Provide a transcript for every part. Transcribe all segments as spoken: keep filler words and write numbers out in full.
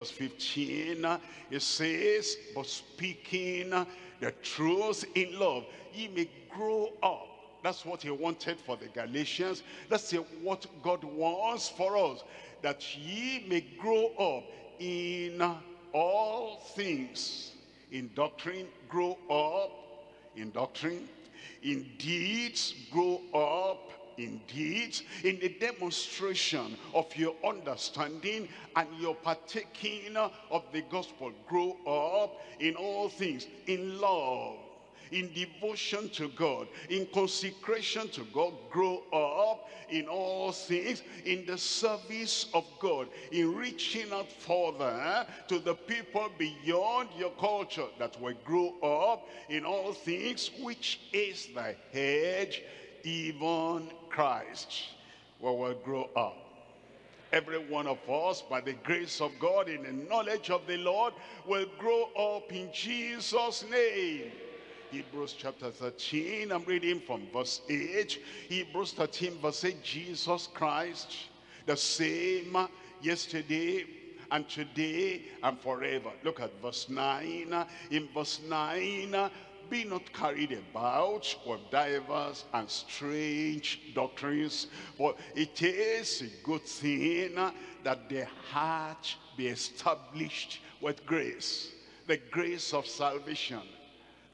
Verse fifteen, it says, but speaking the truth in love, ye may grow up. That's what he wanted for the Galatians. That's what God wants for us, that ye may grow up in all things. In doctrine, grow up. In doctrine. In deeds, grow up. In deeds. In the demonstration of your understanding and your partaking of the gospel, grow up. In all things. In love. In devotion to God, in consecration to God, grow up. In all things, in the service of God, in reaching out further to the people beyond your culture, that will grow up. In all things, which is the head, even Christ. We will grow up, every one of us, by the grace of God, in the knowledge of the Lord, will grow up in Jesus' name. Hebrews chapter thirteen, I'm reading from verse eight. Hebrews thirteen verse eight, Jesus Christ, the same yesterday and today and forever. Look at verse nine. In verse nine, be not carried about with divers and strange doctrines, for it is a good thing that the heart be established with grace, the grace of salvation,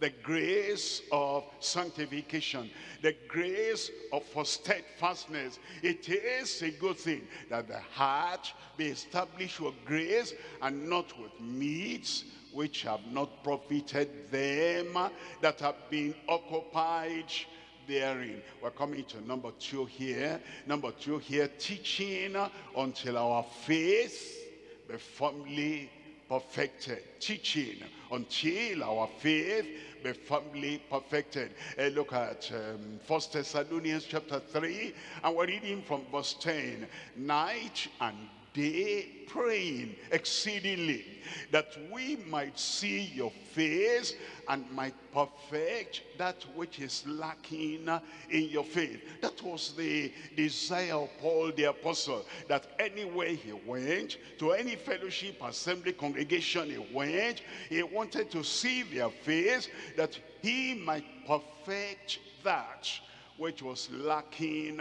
the grace of sanctification, the grace of for steadfastness. It is a good thing that the heart be established with grace, and not with meats which have not profited them that have been occupied therein. We're coming to number two here. Number two here, teaching until our faith be firmly perfected. Teaching until our faith be firmly perfected. Uh, look at um, First Thessalonians chapter three, and we're reading from verse ten. Night and day praying exceedingly, that we might see your face and might perfect that which is lacking in your faith. That was the desire of Paul the Apostle, that anywhere he went, to any fellowship, assembly, congregation he went, he wanted to see their face, that he might perfect that which was lacking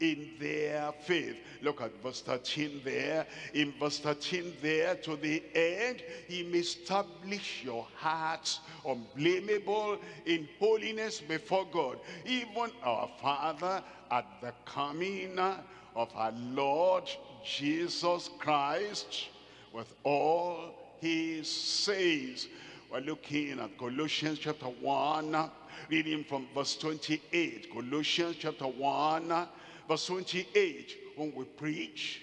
in their faith. Look at verse thirteen there. In verse thirteen there, to the end he may establish your hearts unblameable in holiness before God, even our Father, at the coming of our Lord Jesus Christ with all his saints. We're looking at Colossians chapter one, reading from verse twenty-eight. Colossians chapter one, verse twenty-eight, when we preach,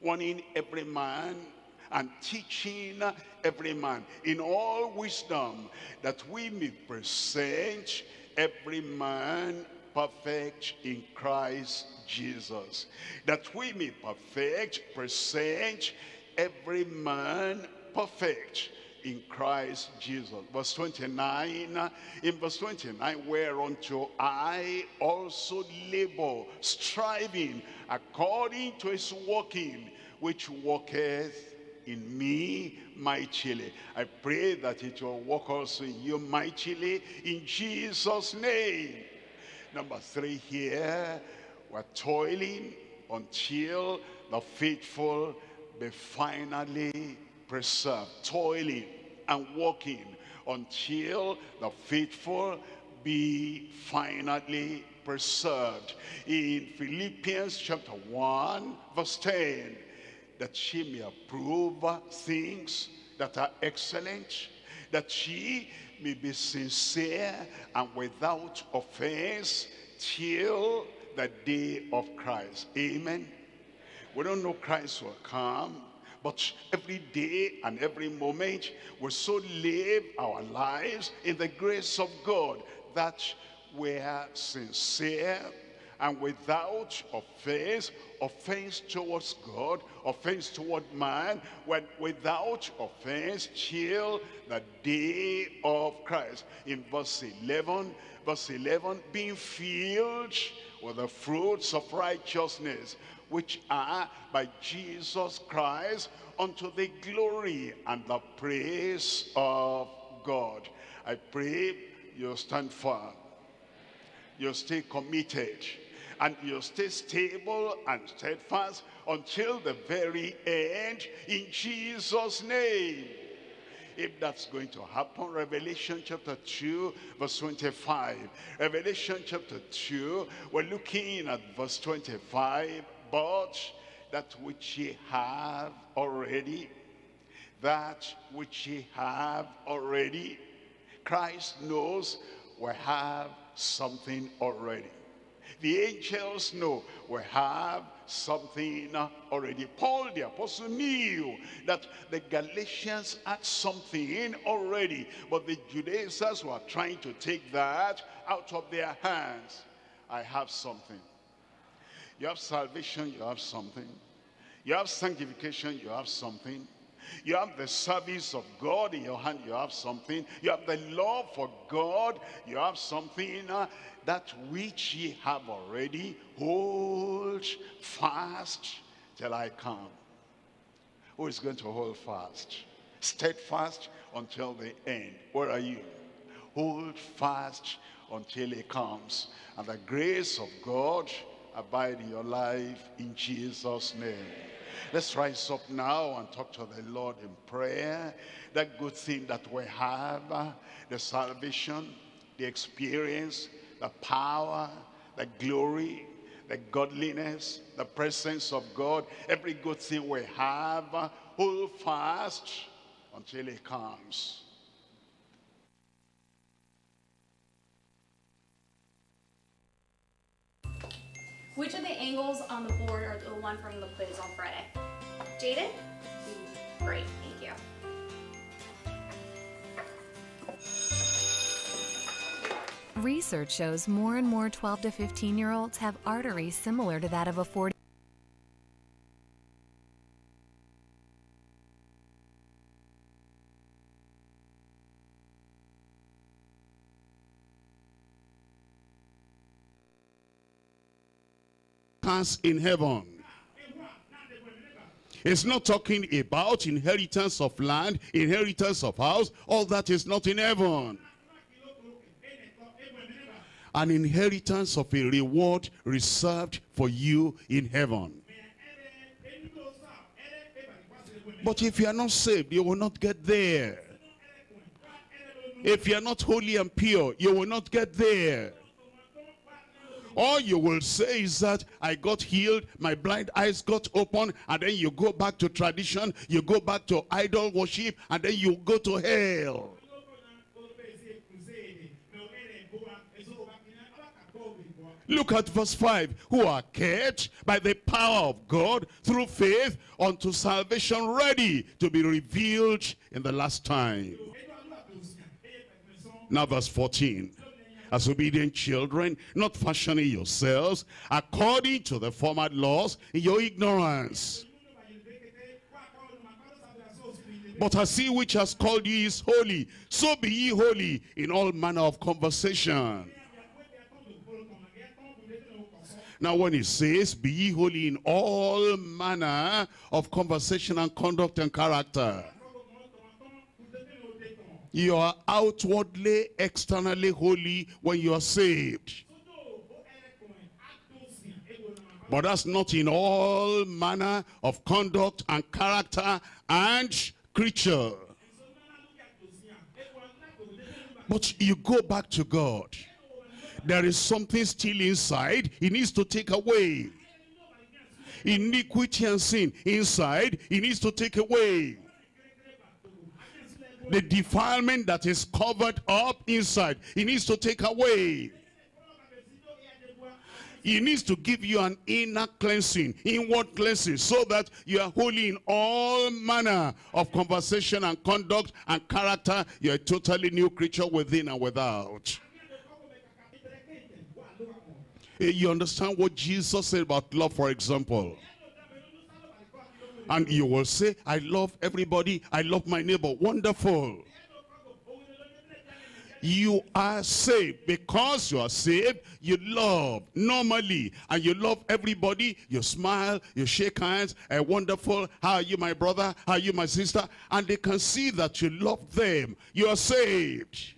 warning every man and teaching every man in all wisdom, that we may present every man perfect in Christ Jesus. That we may perfect, present every man perfect in Christ Jesus. Verse twenty-nine, in verse twenty-nine, whereunto I also labor, striving according to his working, which worketh in me mightily. I pray that it will work also in you mightily, in Jesus' name. Number three here, we're toiling until the faithful be finally preserve, toiling and working until the faithful be finally preserved. In Philippians chapter one, verse ten, that she may approve things that are excellent, that she may be sincere and without offense till the day of Christ. Amen. We don't know Christ will come, but every day and every moment we so live our lives in the grace of God, that we are sincere and without offense, offense towards God, offense toward man, when without offense till the day of Christ. In verse eleven, verse eleven, being filled with the fruits of righteousness, which are by Jesus Christ unto the glory and the praise of God. I pray you'll stand firm, you'll stay committed, and you'll stay stable and steadfast until the very end, in Jesus' name. If that's going to happen, Revelation chapter two, verse twenty-five. Revelation chapter two, we're looking at verse twenty-five. But that which ye have already, that which ye have already, Christ knows we have something already. The angels know we have something already. Paul the Apostle knew that the Galatians had something already, but the Judaizers were trying to take that out of their hands. I have something. You have salvation, you have something. You have sanctification, you have something. You have the service of God in your hand, you have something. You have the love for God, you have something. That which ye have already, hold fast till I come. Who is going to hold fast? Steadfast until the end. Where are you? Hold fast until he comes. And the grace of God abide in your life in Jesus' name. Let's rise up now and talk to the Lord in prayer. That good thing that we have, the salvation, the experience, the power, the glory, the godliness, the presence of God, every good thing we have, hold fast until he comes. Which of the angles on the board are the one from the quiz on Friday? Jaden? Great, thank you. Research shows more and more twelve to fifteen year olds have arteries similar to that of a forty. In heaven. It's not talking about inheritance of land, inheritance of house, all that is not in heaven. An inheritance of a reward reserved for you in heaven. But if you are not saved, you will not get there. If you are not holy and pure, you will not get there. All you will say is that I got healed, my blind eyes got open, and then you go back to tradition, you go back to idol worship, and then you go to hell. Look at verse five. Who are kept by the power of God through faith unto salvation, ready to be revealed in the last time. Now verse fourteen. As obedient children, not fashioning yourselves according to the former laws in your ignorance. But as he which has called you is holy, so be ye holy in all manner of conversation. Now when he says, be ye holy in all manner of conversation and conduct and character, you are outwardly, externally holy when you are saved. But that's not in all manner of conduct and character and creature. But you go back to God. There is something still inside he needs to take away. Iniquity and sin inside he needs to take away. The defilement that is covered up inside he needs to take away. He needs to give you an inner cleansing, inward cleansing, so that you are holy in all manner of conversation and conduct and character. You're a totally new creature within and without. You understand what Jesus said about love, for example. And you will say, I love everybody, I love my neighbor. Wonderful. you are saved. Because you are saved, you love normally, and you love everybody. You smile, you shake hands, and wonderful, how are you my brother, how are you my sister, and they can see that you love them. You are saved.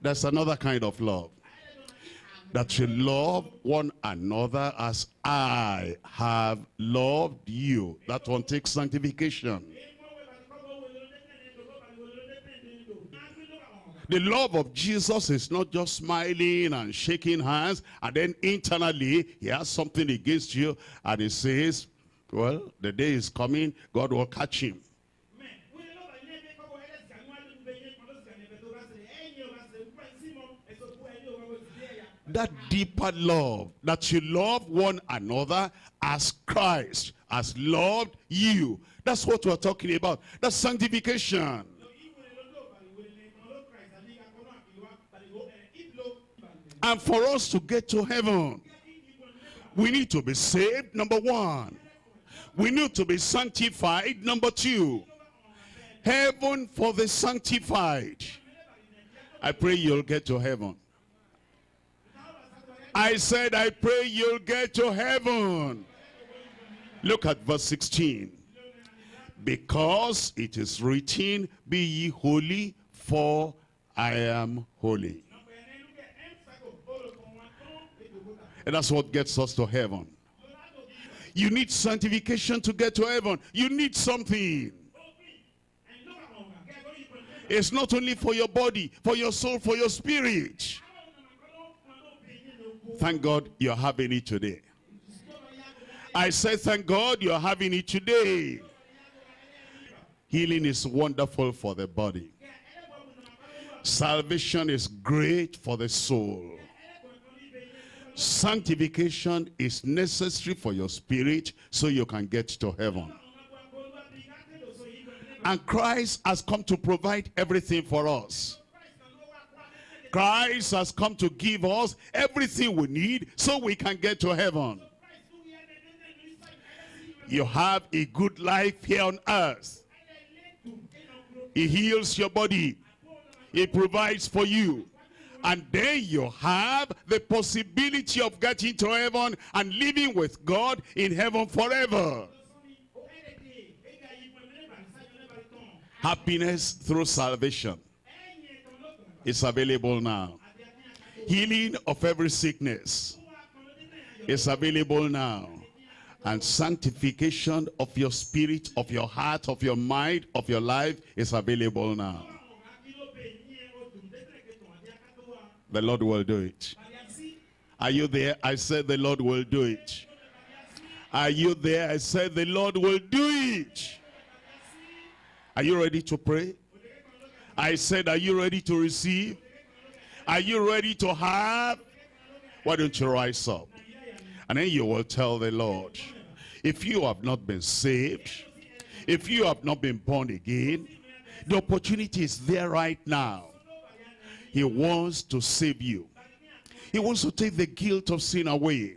That's another kind of love, that you love one another as I have loved you. That one takes sanctification. The love of Jesus is not just smiling and shaking hands, and then internally he has something against you, and he says, well, the day is coming, God will catch him. That deeper love, that you love one another as Christ has loved you. That's what we're talking about. That's sanctification. And for us to get to heaven, we need to be saved, number one. We need to be sanctified, number two. Heaven for the sanctified. I pray you'll get to heaven. I said, I pray you'll get to heaven. Look at verse sixteen. Because it is written, be ye holy, for I am holy. And that's what gets us to heaven. You need sanctification to get to heaven. You need something. It's not only for your body, for your soul, for your spirit. Thank God you're having it today. I said, thank God you're having it today. Healing is wonderful for the body. Salvation is great for the soul. Sanctification is necessary for your spirit so you can get to heaven. And Christ has come to provide everything for us. Christ has come to give us everything we need so we can get to heaven. You have a good life here on earth. He heals your body. He provides for you. And then you have the possibility of getting to heaven and living with God in heaven forever. Happiness through salvation is available now. Healing of every sickness is available now. And sanctification of your spirit, of your heart, of your mind, of your life is available now. The Lord will do it. Are you there? I said the Lord will do it. Are you there? I said the Lord will do it. Are you ready to pray? I said, are you ready to receive? Are you ready to have? Why don't you rise up? And then you will tell the Lord, if you have not been saved, if you have not been born again, the opportunity is there right now. He wants to save you. He wants to take the guilt of sin away,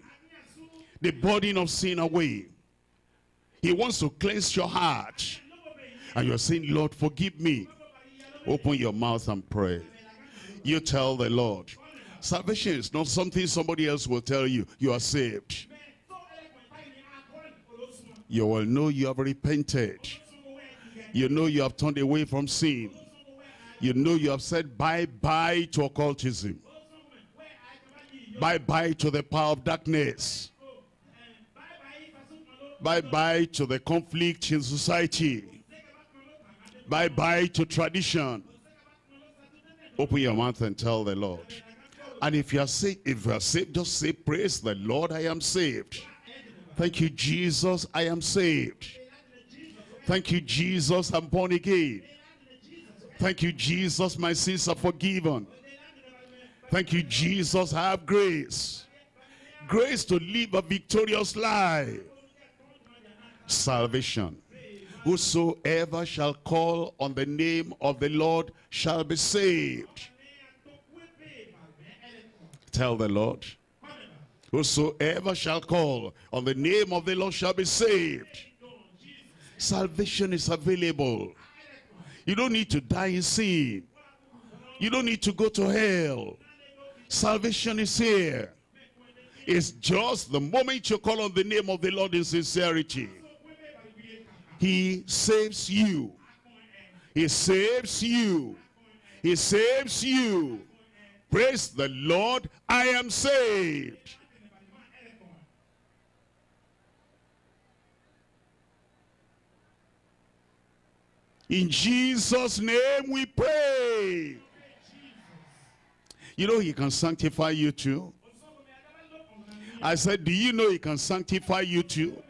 the burden of sin away. He wants to cleanse your heart. And you're saying, Lord, forgive me. Open your mouth and pray. You tell the Lord. Salvation is not something somebody else will tell you. You are saved. You will know you have repented. You know you have turned away from sin. You know you have said bye-bye to occultism. Bye-bye to the power of darkness. Bye-bye to the conflict in society. Bye-bye to tradition. Open your mouth and tell the Lord. And if you are saved, if you are saved, just say, praise the Lord, I am saved. Thank you, Jesus, I am saved. Thank you, Jesus, I'm born again. Thank you, Jesus, my sins are forgiven. Thank you, Jesus, I have grace. Grace to live a victorious life. Salvation. Whosoever shall call on the name of the Lord shall be saved. Tell the Lord. Whosoever shall call on the name of the Lord shall be saved. Salvation is available. You don't need to die in sin. You don't need to go to hell. Salvation is here. It's just the moment you call on the name of the Lord in sincerity. He saves you. He saves you. He saves you. Praise the Lord, I am saved. In Jesus' name we pray. You know he can sanctify you too. I said, do you know he can sanctify you too?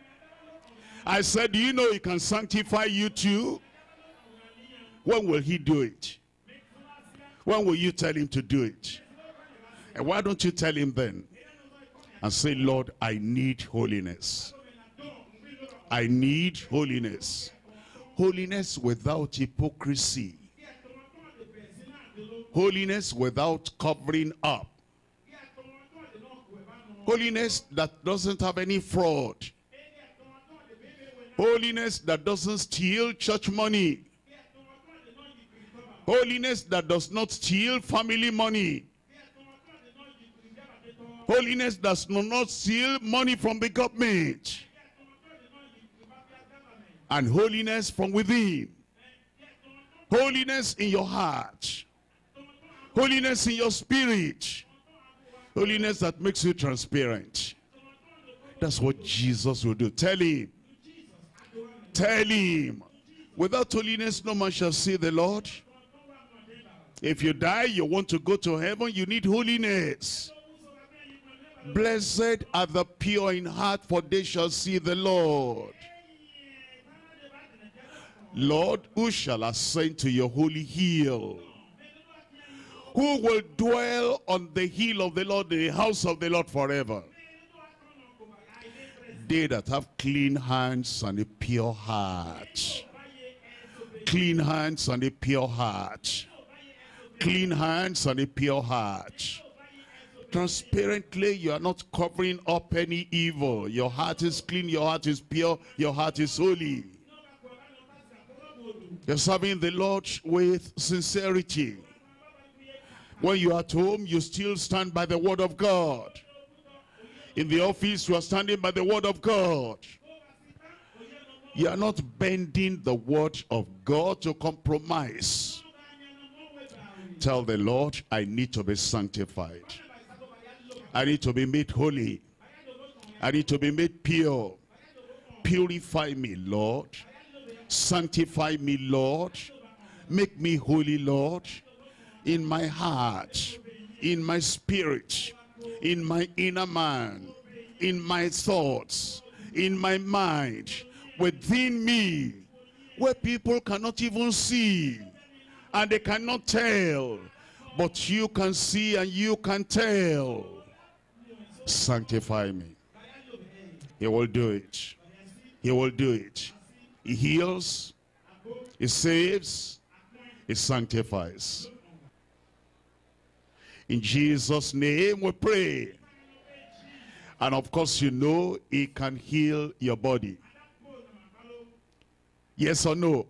I said, do you know he can sanctify you too? When will he do it? When will you tell him to do it? And why don't you tell him then? And say, Lord, I need holiness. I need holiness. Holiness without hypocrisy. Holiness without covering up. Holiness that doesn't have any fraud. Holiness that doesn't steal church money. Holiness that does not steal family money. Holiness that does not steal money from the government. And holiness from within. Holiness in your heart. Holiness in your spirit. Holiness that makes you transparent. That's what Jesus will do. Tell him. Tell him. Without holiness, no man shall see the Lord. If you die, you want to go to heaven, you need holiness. Blessed are the pure in heart, for they shall see the Lord. Lord, who shall ascend to your holy hill? Who will dwell on the hill of the Lord, the house of the Lord forever? They that have clean hands and a pure heart. Clean hands and a pure heart. Clean hands and a pure heart. Transparently, you are not covering up any evil. Your heart is clean, your heart is pure, your heart is holy. You're serving the Lord with sincerity. When you are at home, you still stand by the word of God. In the office, you are standing by the word of God. You are not bending the word of God to compromise. Tell the Lord, I need to be sanctified. I need to be made holy. I need to be made pure. Purify me, Lord. Sanctify me, Lord. Make me holy, Lord. In my heart, in my spirit, in my inner man, in my thoughts, in my mind, within me, where people cannot even see and they cannot tell, but you can see and you can tell. Sanctify me. He will do it. He will do it. He heals, he saves, he sanctifies. In Jesus' name we pray. And of course you know he can heal your body. Yes or no?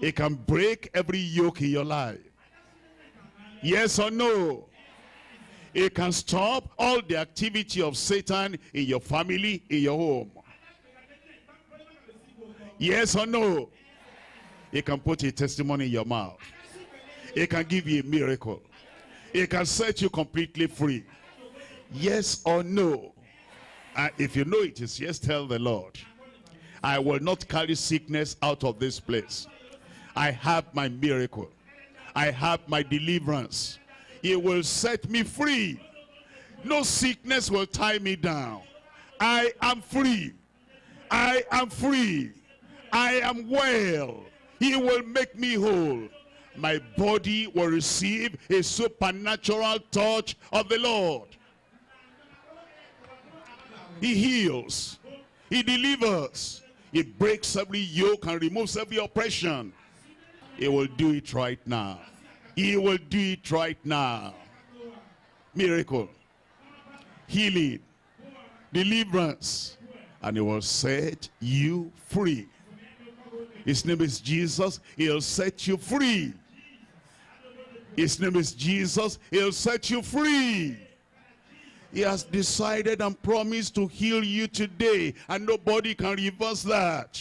He can break every yoke in your life. Yes or no? He can stop all the activity of Satan in your family, in your home. Yes or no? He can put a testimony in your mouth. It can give you a miracle. It can set you completely free. Yes or no? Uh, if you know it is yes, tell the Lord, I will not carry sickness out of this place. I have my miracle. I have my deliverance. It will set me free. No sickness will tie me down. I am free. I am free. I am well. He will make me whole. My body will receive a supernatural touch of the Lord. He heals. He delivers. He breaks every yoke and removes every oppression. He will do it right now. He will do it right now. Miracle. Healing. Deliverance. and he will set you free. His name is Jesus. He'll set you free. His name is Jesus. He'll set you free. He has decided and promised to heal you today, and nobody can reverse that.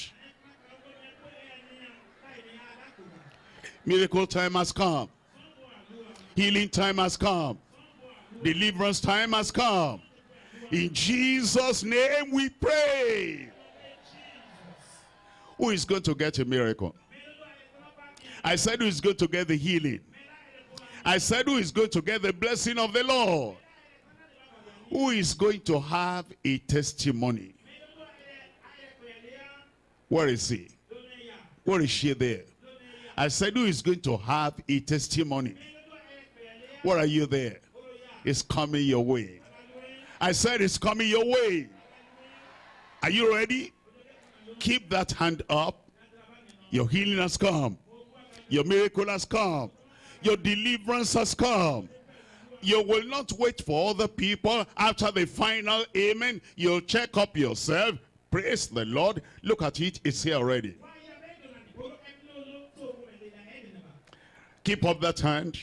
Miracle time has come. Healing time has come. Deliverance time has come. In Jesus' name we pray. Who is going to get a miracle? I said, who is going to get the healing? I said, who is going to get the blessing of the Lord? Who is going to have a testimony? Where is he? Where is she there? I said, who is going to have a testimony? Where are you there? It's coming your way. I said, it's coming your way. Are you ready? Keep that hand up. Your healing has come. Your miracle has come. Your deliverance has come. You will not wait for other people. After the final amen, you'll check up yourself. Praise the Lord. Look at it. It's here already. Keep up that hand.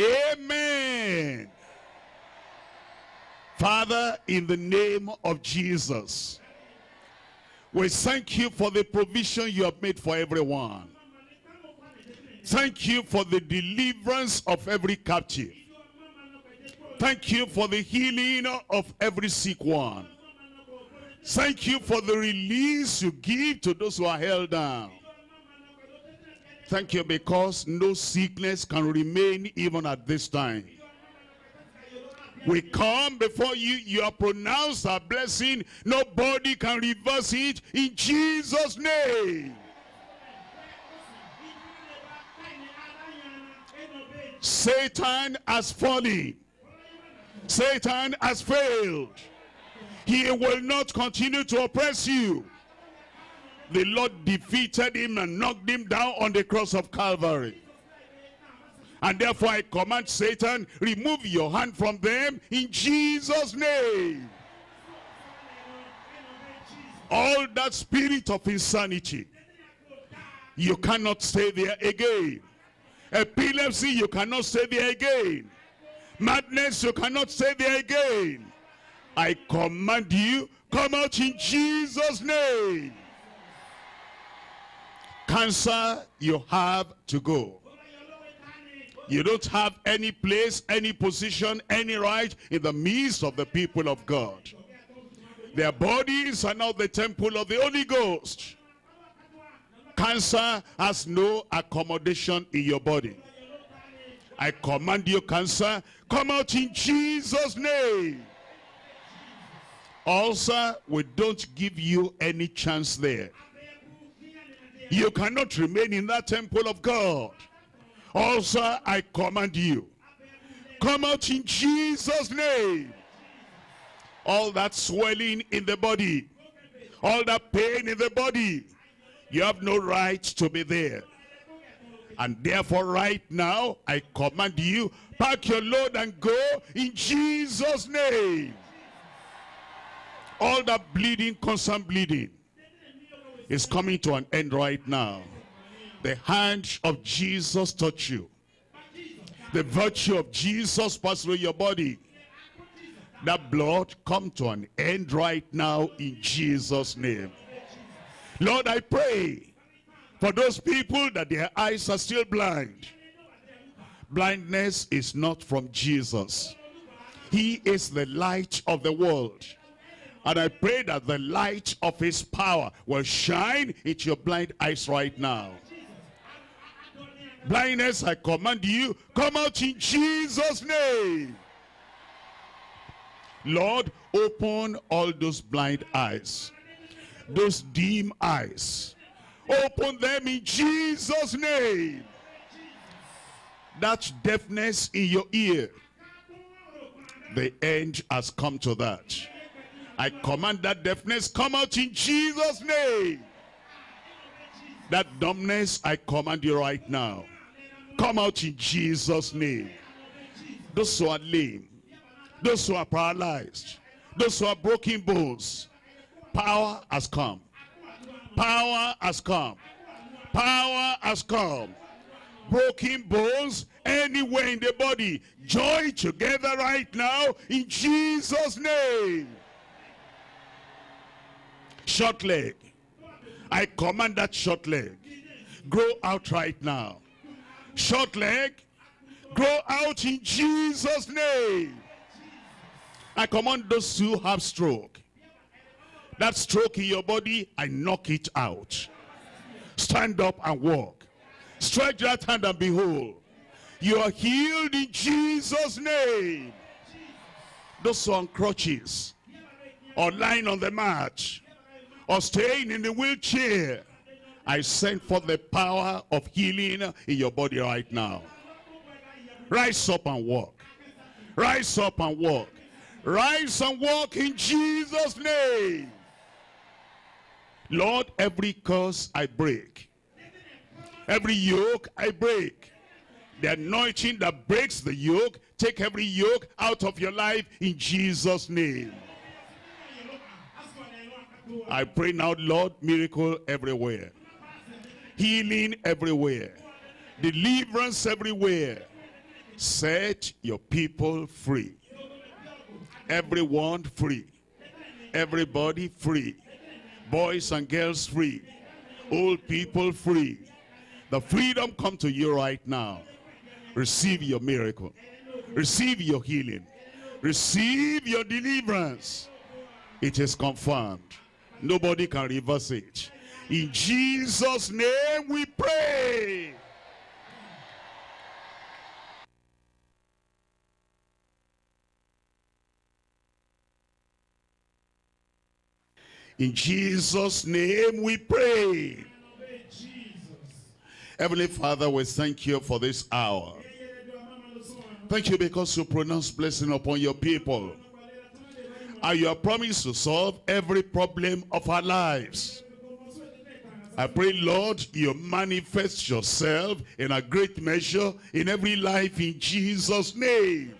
Amen. Father, in the name of Jesus, we thank you for the provision you have made for everyone. Thank you for the deliverance of every captive. Thank you for the healing of every sick one. Thank you for the release you give to those who are held down. Thank you because no sickness can remain even at this time. We come before you, you are pronounced a blessing. Nobody can reverse it in Jesus' name. Satan has fallen. Satan has failed. He will not continue to oppress you. The Lord defeated him and knocked him down on the cross of Calvary. And therefore I command Satan, remove your hand from them in Jesus' name. All that spirit of insanity, you cannot stay there again. Epilepsy, you cannot stay there again. Madness, you cannot stay there again. I command you, come out in Jesus' name. Cancer, you have to go. You don't have any place, any position, any right in the midst of the people of God. Their bodies are now the temple of the Holy Ghost. Cancer has no accommodation in your body. I command you, cancer, come out in Jesus' name. Also, we don't give you any chance there. You cannot remain in that temple of God. Also, I command you, come out in Jesus' name. All that swelling in the body, all that pain in the body, you have no right to be there. And therefore, right now, I command you, pack your load and go in Jesus' name. All that bleeding, constant bleeding, is coming to an end right now. The hand of Jesus touched you. The virtue of Jesus passed through your body. That blood come to an end right now in Jesus' name. Lord, I pray for those people that their eyes are still blind. Blindness is not from Jesus. He is the light of the world. And I pray that the light of his power will shine into your blind eyes right now. Blindness, I command you, come out in Jesus' name. Lord, open all those blind eyes, those dim eyes. Open them in Jesus' name. That deafness in your ear, the end has come to that. I command that deafness, come out in Jesus' name. That dumbness, I command you right now. Come out in Jesus' name. Those who are lame, those who are paralyzed, those who are broken bones. Power has come. Power has come. Power has come. Broken bones anywhere in the body, join together right now in Jesus' name. Short leg, I command that short leg, grow out right now. Short leg, grow out in Jesus' name. I command those who have stroke, that stroke in your body, I knock it out. Stand up and walk. Stretch that hand and behold, you are healed in Jesus' name. Those on crutches, or lying on the mat, or staying in the wheelchair, I send forth the power of healing in your body right now. Rise up and walk. Rise up and walk. Rise and walk in Jesus' name. Lord, every curse I break. Every yoke I break. The anointing that breaks the yoke, take every yoke out of your life in Jesus' name. I pray now, Lord, miracle everywhere. Healing everywhere. Deliverance everywhere. Set your people free. Everyone free. Everybody free. Boys and girls free. Old people free. The freedom come to you right now. Receive your miracle. Receive your healing. Receive your deliverance. It is confirmed. Nobody can reverse it. In Jesus' name we pray. In Jesus' name we pray. Heavenly Father, we thank you for this hour. Thank you because you pronounce blessing upon your people. And you have promised to solve every problem of our lives. I pray, Lord, you manifest yourself in a great measure in every life in Jesus' name.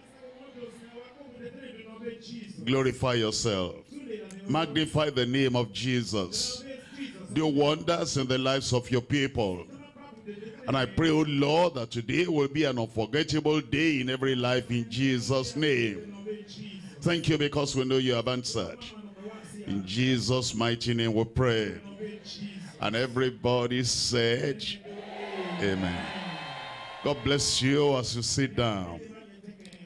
Glorify yourself. Magnify the name of Jesus. Do wonders in the lives of your people. And I pray, oh Lord, that today will be an unforgettable day in every life in Jesus' name. Thank you because we know you have answered. In Jesus' mighty name we pray. And everybody said, amen. God bless you as you sit down.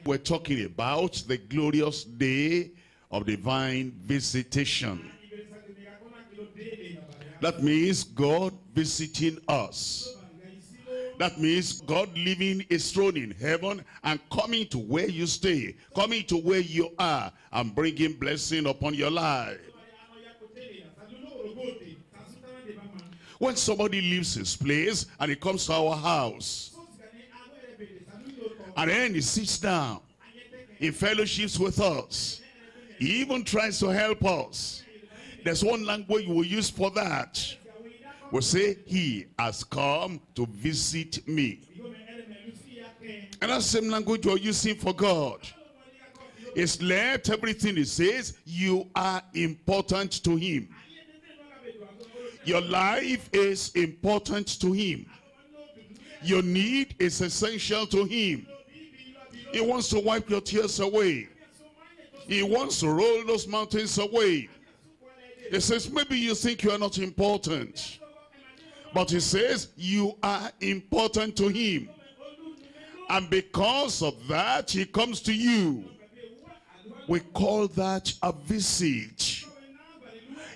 We're talking about the glorious day of divine visitation. That means God visiting us. That means God leaving his throne in heaven and coming to where you stay, coming to where you are, and bringing blessing upon your life. When somebody leaves his place and he comes to our house, and then he sits down, he fellowships with us, he even tries to help us. There's one language we use for that. We say, he has come to visit me. And that same language we're using for God. He left everything he says. You are important to him. Your life is important to him. Your need is essential to him. He wants to wipe your tears away. He wants to roll those mountains away. He says, maybe you think you are not important. But he says, you are important to him. And because of that, he comes to you. We call that a visit.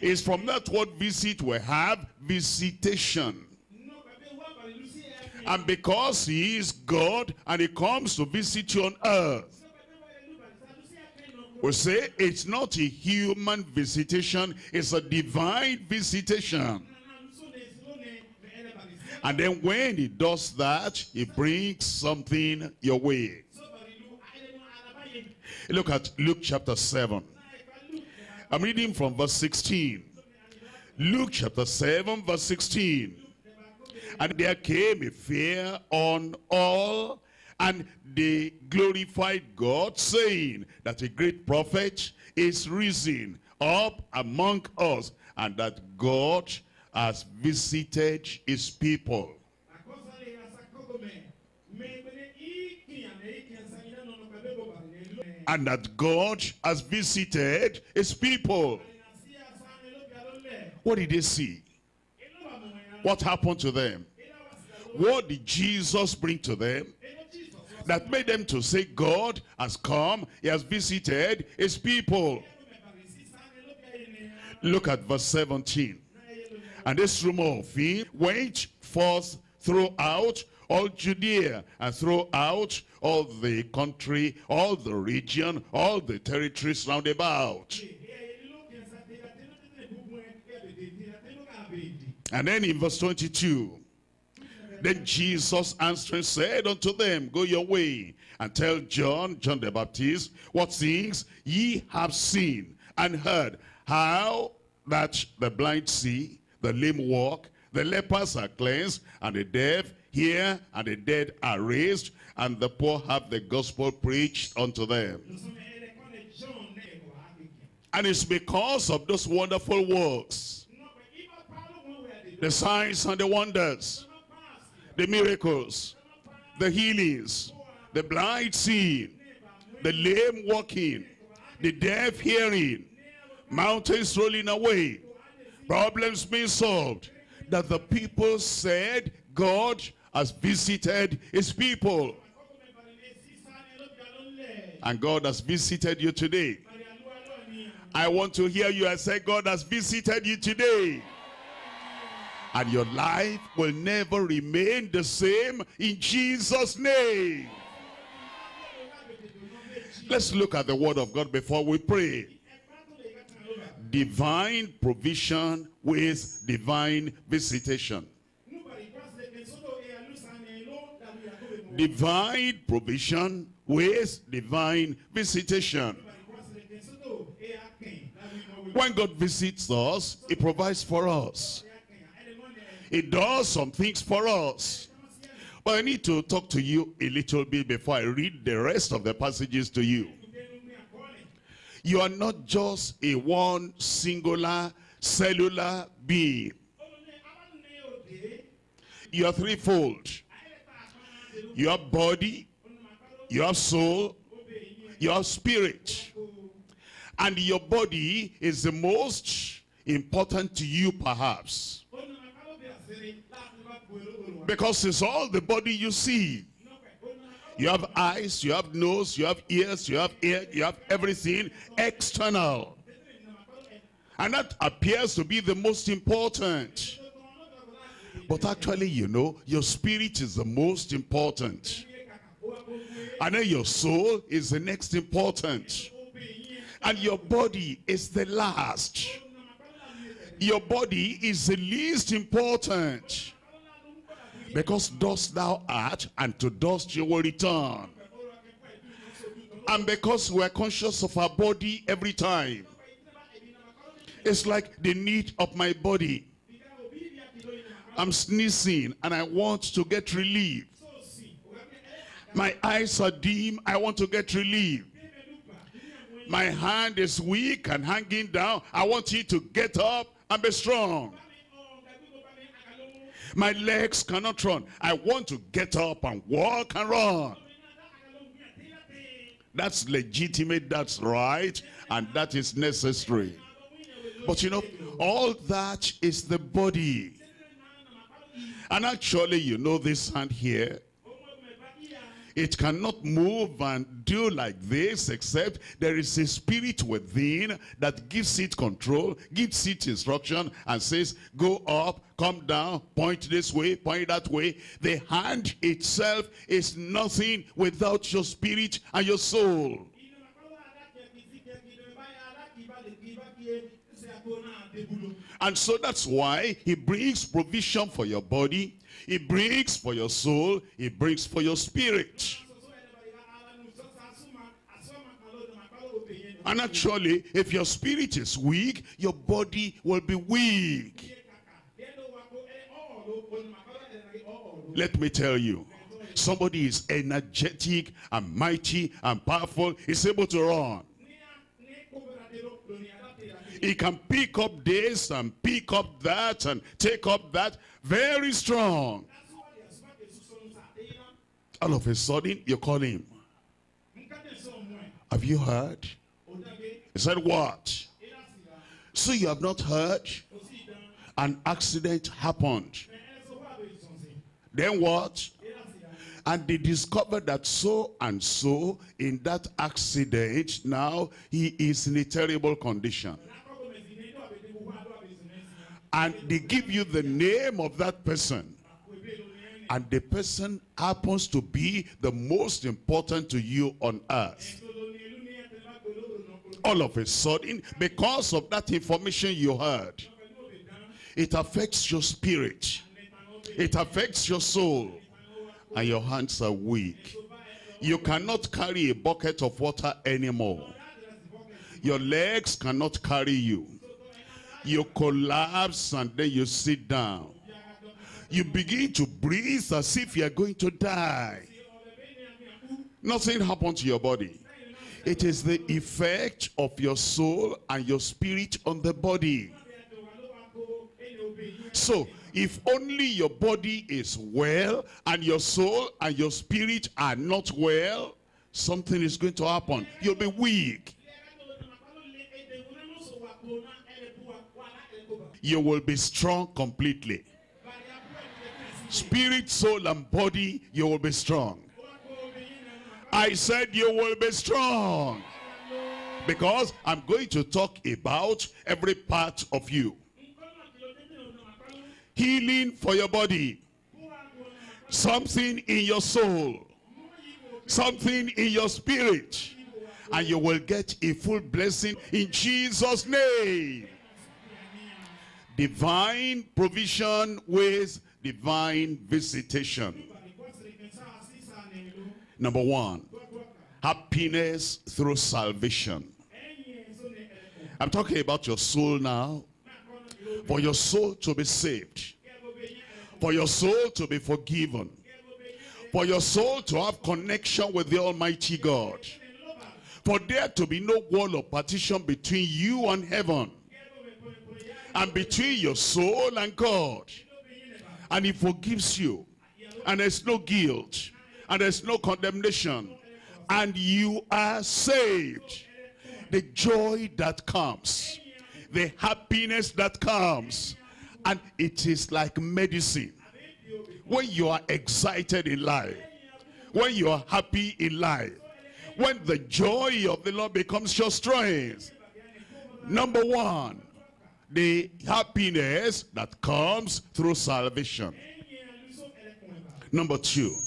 It's from that word visit we have visitation. And because he is God and he comes to visit you on earth, we say it's not a human visitation, it's a divine visitation. And then when he does that, he brings something your way. Look at Luke chapter seven. I'm reading from verse sixteen. Luke chapter seven, verse sixteen. And there came a fear on all, And they glorified God, saying that a great prophet is risen up among us, and that God has visited his people. And that God has visited his people. What did they see? What happened to them? What did Jesus bring to them that made them to say, God has come, he has visited his people? Look at verse seventeen. And this rumor of him went forth throughout all Judea, and throughout all the country, all the region, all the territories round about. And then in verse twenty-two, then Jesus answering said unto them, go your way, and tell John, John the Baptist, what things ye have seen and heard, how that the blind see, the lame walk, the lepers are cleansed, and the deaf hear, and the dead are raised, and the poor have the gospel preached unto them. And it's because of those wonderful works, the signs and the wonders, the miracles, the healings, the blind seeing, the lame walking, the deaf hearing, mountains rolling away, problems being solved, that the people said God has visited his people. And God has visited you today. I want to hear you. I say, God has visited you today. And your life will never remain the same in Jesus' name. Let's look at the word of God before we pray. Divine provision with divine visitation. Divine provision with divine visitation. When God visits us, he provides for us. He does some things for us. But I need to talk to you a little bit before I read the rest of the passages to you. You are not just a one singular cellular being. You are threefold. You have body, you have soul, you have spirit. And your body is the most important to you perhaps, because it's all the body you see. You have eyes, you have nose, you have ears, you have ear, you have everything external. And that appears to be the most important. But actually, you know, your spirit is the most important. And then your soul is the next important. And your body is the last. Your body is the least important. Because dust thou art, and to dust you will return. And because we are conscious of our body every time. It's like the need of my body. I'm sneezing and I want to get relief. My eyes are dim, I want to get relief. My hand is weak and hanging down, I want you to get up and be strong. My legs cannot run, I want to get up and walk and run. That's legitimate, that's right, and that is necessary. But you know, all that is the body. And actually, you know, this hand here, it cannot move and do like this except there is a spirit within that gives it control, gives it instruction, and says, go up, come down, point this way, point that way. The hand itself is nothing without your spirit and your soul. And so that's why he brings provision for your body, he brings for your soul, he brings for your spirit. And actually, if your spirit is weak, your body will be weak. Let me tell you, somebody is energetic and mighty and powerful, he's able to run. He can pick up this and pick up that and take up that. Very strong. All of a sudden, you call him. Have you heard? He said, what? So you have not heard? An accident happened. Then what? And they discovered that so and so in that accident, now he is in a terrible condition. And they give you the name of that person. And the person happens to be the most important to you on earth. All of a sudden, because of that information you heard, it affects your spirit. It affects your soul. And your hands are weak. You cannot carry a bucket of water anymore. Your legs cannot carry you. You collapse and then you sit down. You begin to breathe as if you are going to die. Nothing happened to your body. It is the effect of your soul and your spirit on the body. So, if only your body is well and your soul and your spirit are not well, something is going to happen. You'll be weak. You will be strong completely. Spirit, soul, and body, you will be strong. I said you will be strong. Because I'm going to talk about every part of you. Healing for your body. Something in your soul. Something in your spirit. And you will get a full blessing in Jesus' name. Divine provision with divine visitation. Number one, happiness through salvation. I'm talking about your soul now. For your soul to be saved. For your soul to be forgiven. For your soul to have connection with the Almighty God. For there to be no wall of partition between you and heaven. And between your soul and God. And he forgives you. And there's no guilt. And there's no condemnation. And you are saved. The joy that comes. The happiness that comes. And it is like medicine. When you are excited in life. When you are happy in life. When the joy of the Lord becomes your strength. Number one. The happiness that comes through salvation. Number two.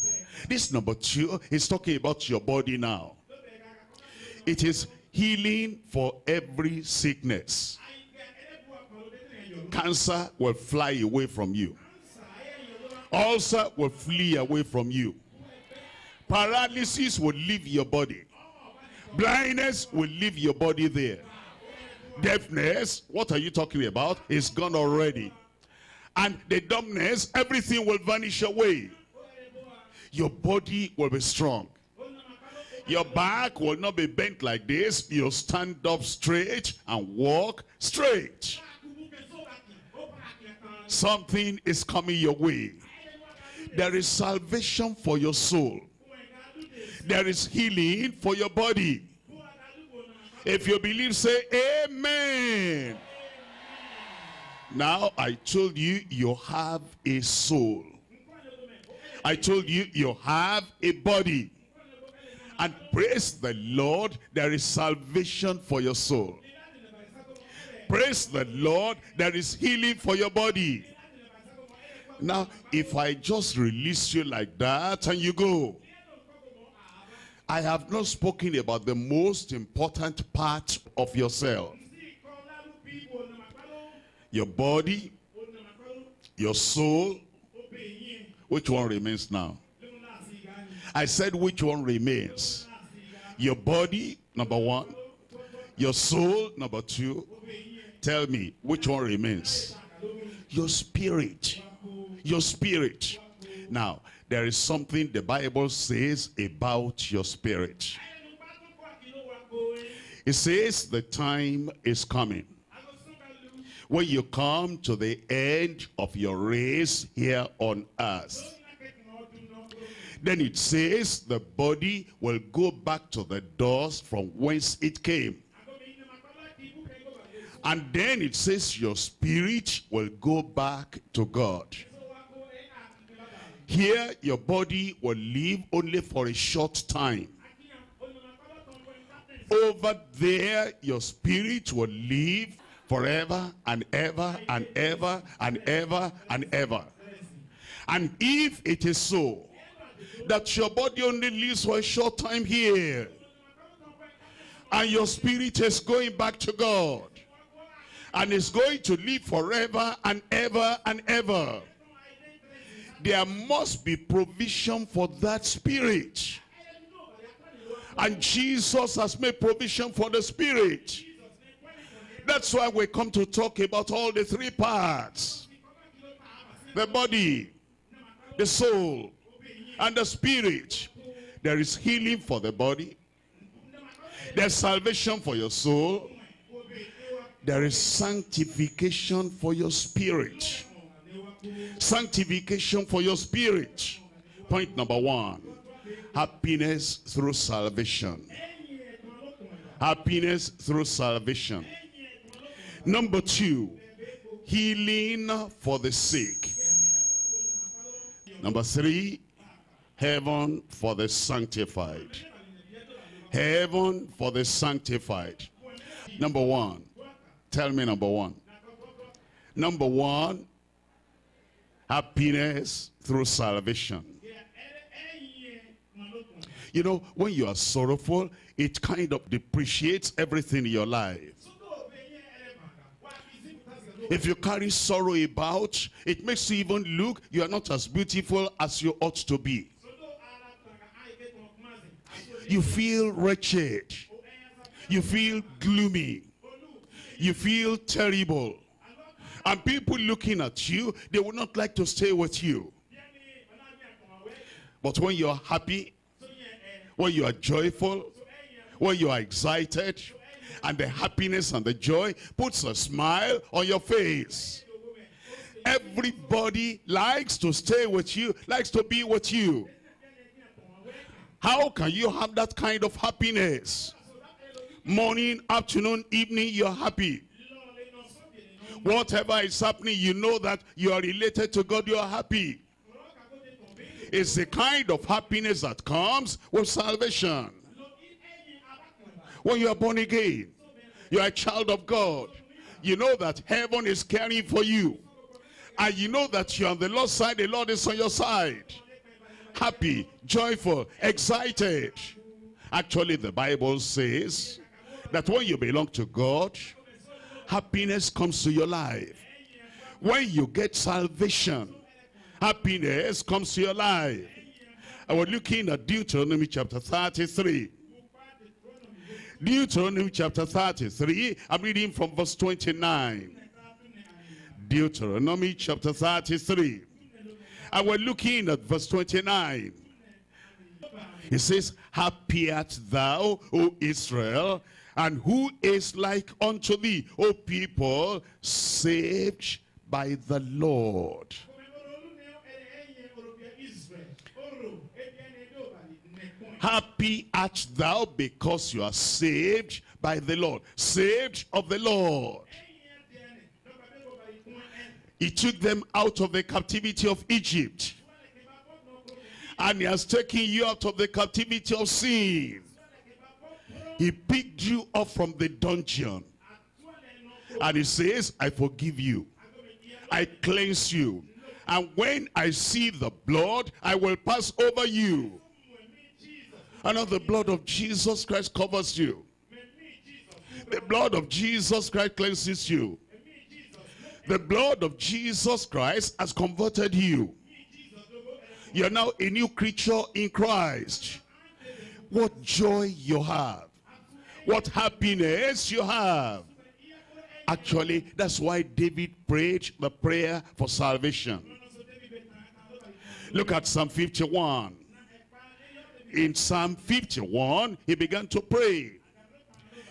This number two is talking about your body now. It is healing for every sickness. Cancer will fly away from you. Ulcer will flee away from you. Paralysis will leave your body. Blindness will leave your body there. Deafness, what are you talking about? Is gone already. And the dumbness, everything will vanish away. Your body will be strong. Your back will not be bent like this. You'll stand up straight and walk straight. Something is coming your way. There is salvation for your soul. There is healing for your body. If you believe, say amen. Amen. Now I told you, you have a soul. I told you, you have a body. And praise the Lord, there is salvation for your soul. Praise the Lord, there is healing for your body. Now, if I just release you like that and you go, I have not spoken about the most important part of yourself. Your body, your soul, which one remains now? I said which one remains? Your body, number one. Your soul, number two. Tell me, which one remains? Your spirit. Your spirit. Now, There is something the Bible says about your spirit. It says the time is coming when you come to the end of your race here on earth. Then it says the body will go back to the dust from whence it came. And then it says your spirit will go back to God. Here your body will live only for a short time. Over there your spirit will live forever and ever and ever and ever and ever. And if it is so that your body only lives for a short time here, and your spirit is going back to God, and is going to live forever and ever and ever, there must be provision for that spirit. And Jesus has made provision for the spirit. That's why we come to talk about all the three parts: the body, the soul, and the spirit. There is healing for the body. There's salvation for your soul. There is sanctification for your spirit. Sanctification for your spirit. Point number one: happiness through salvation. Happiness through salvation. Number two, healing for the sick. Number three, heaven for the sanctified. Heaven for the sanctified. Number one, tell me number one. Number one, happiness through salvation. You know, when you are sorrowful, it kind of depreciates everything in your life. If you carry sorrow about, it makes you even look, you are not as beautiful as you ought to be. You feel wretched. You feel gloomy. You feel terrible. And people looking at you, they would not like to stay with you. But when you are happy, when you are joyful, when you are excited, and the happiness and the joy puts a smile on your face, everybody likes to stay with you, likes to be with you. How can you have that kind of happiness? Morning, afternoon, evening, you're happy. Whatever is happening, you know that you are related to God, you are happy. It's the kind of happiness that comes with salvation. When you are born again, you are a child of God. You know that heaven is caring for you. And you know that you are on the Lord's side, the Lord is on your side. Happy, joyful, excited. Actually, the Bible says that when you belong to God, happiness comes to your life. When you get salvation, happiness comes to your life. I was looking at Deuteronomy chapter thirty-three. Deuteronomy chapter thirty-three, I'm reading from verse twenty-nine. Deuteronomy chapter thirty-three. I was looking at verse twenty-nine. It says, "Happy art thou, O Israel, and who is like unto thee, O people, saved by the Lord." Happy art thou because you are saved by the Lord. Saved of the Lord. He took them out of the captivity of Egypt. And he has taken you out of the captivity of sin. He picked you up from the dungeon. And he says, "I forgive you. I cleanse you. And when I see the blood, I will pass over you." And now the blood of Jesus Christ covers you. The blood of Jesus Christ cleanses you. The blood of Jesus Christ has converted you. You are now a new creature in Christ. What joy you have. What happiness you have. Actually, that's why David prayed the prayer for salvation. Look at Psalm fifty-one. In Psalm fifty-one, he began to pray.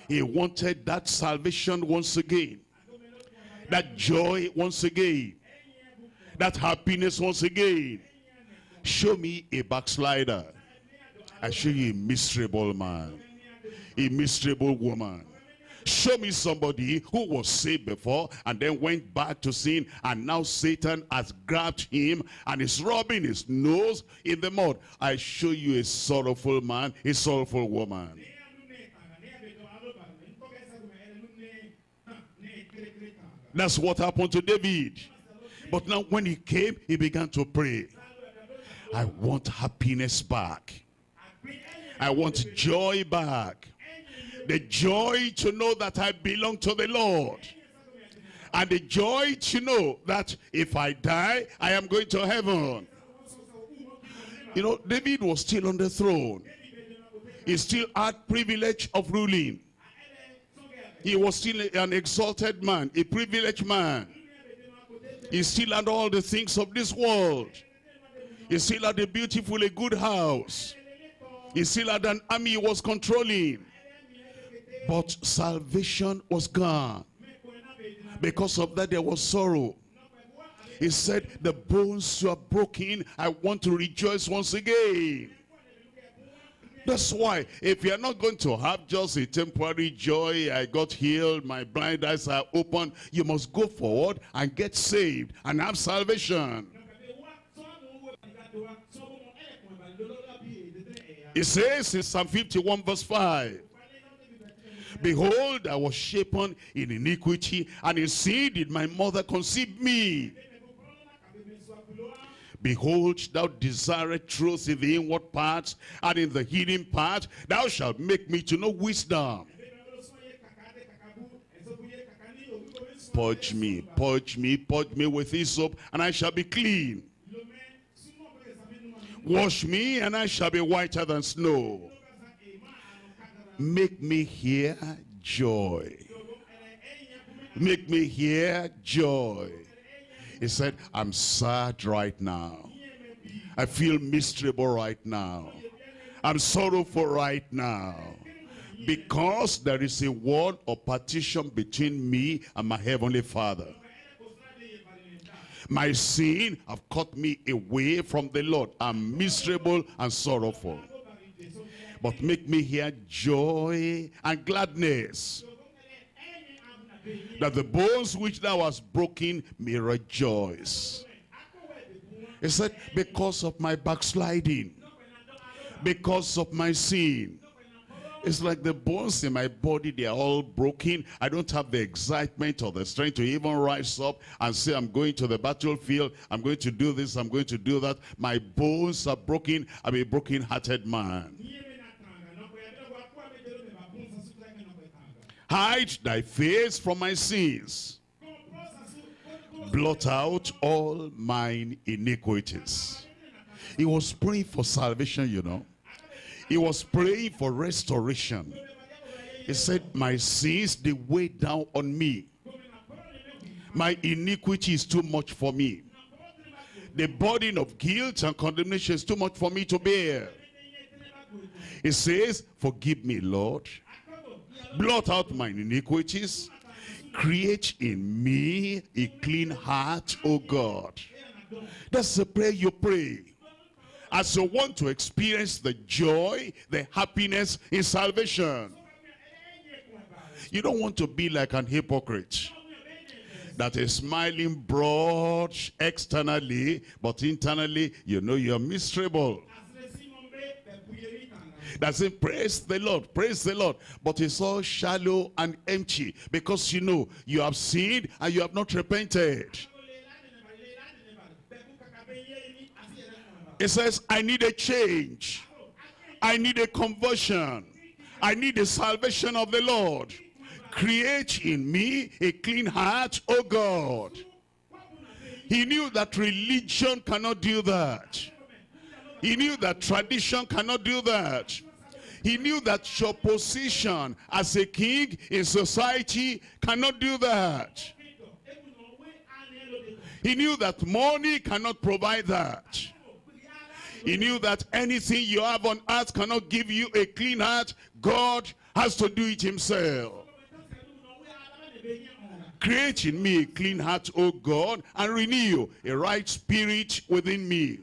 He wanted that salvation once again, that joy once again, that happiness once again. Show me a backslider, I show you a miserable man, a miserable woman. Show me somebody who was saved before and then went back to sin, and now Satan has grabbed him and is rubbing his nose in the mud. I show you a sorrowful man, a sorrowful woman. That's what happened to David. But now when he came, he began to pray. I want happiness back. I want joy back. The joy to know that I belong to the Lord. And the joy to know that if I die, I am going to heaven. You know, David was still on the throne. He still had privilege of ruling. He was still an exalted man, a privileged man. He still had all the things of this world. He still had a beautiful, a good house. He still had an army he was controlling. But salvation was gone. Because of that, there was sorrow. He said, the bones you are broken, I want to rejoice once again. That's why, if you are not going to have just a temporary joy, I got healed, my blind eyes are open, you must go forward and get saved and have salvation. It says in Psalm fifty-one verse five, behold, I was shapen in iniquity, and in sin did my mother conceive me. Behold, thou desirest truth in the inward parts, and in the hidden part thou shalt make me to know wisdom. Purge me, purge me, purge me with hyssop, and I shall be clean. Wash me, and I shall be whiter than snow. Make me hear joy. Make me hear joy. He said, I'm sad right now. I feel miserable right now. I'm sorrowful right now. Because there is a wall or partition between me and my heavenly Father. My sin have cut me away from the Lord. I'm miserable and sorrowful. But make me hear joy and gladness, that the bones which thou hast broken may rejoice. He said, because of my backsliding, because of my sin, it's like the bones in my body, they are all broken. I don't have the excitement or the strength to even rise up and say, I'm going to the battlefield, I'm going to do this, I'm going to do that. My bones are broken. I'm a broken-hearted man. Hide thy face from my sins. Blot out all mine iniquities. He was praying for salvation, you know. He was praying for restoration. He said, my sins, they weigh down on me. My iniquity is too much for me. The burden of guilt and condemnation is too much for me to bear. He says, forgive me, Lord. Blot out mine iniquities. Create in me a clean heart, O God. That's the prayer you pray as you want to experience the joy, the happiness in salvation. You don't want to be like an hypocrite that is smiling broad externally, but internally you know you're miserable. Doesn't praise the Lord, praise the Lord, but it's all shallow and empty, because you know you have sinned and you have not repented. It says, I need a change, I need a conversion, I need the salvation of the Lord. Create in me a clean heart, O God. He knew that religion cannot do that. He knew that tradition cannot do that. He knew that your position as a king in society cannot do that. He knew that money cannot provide that. He knew that anything you have on earth cannot give you a clean heart. God has to do it himself. Create in me a clean heart, O God, and renew a right spirit within me.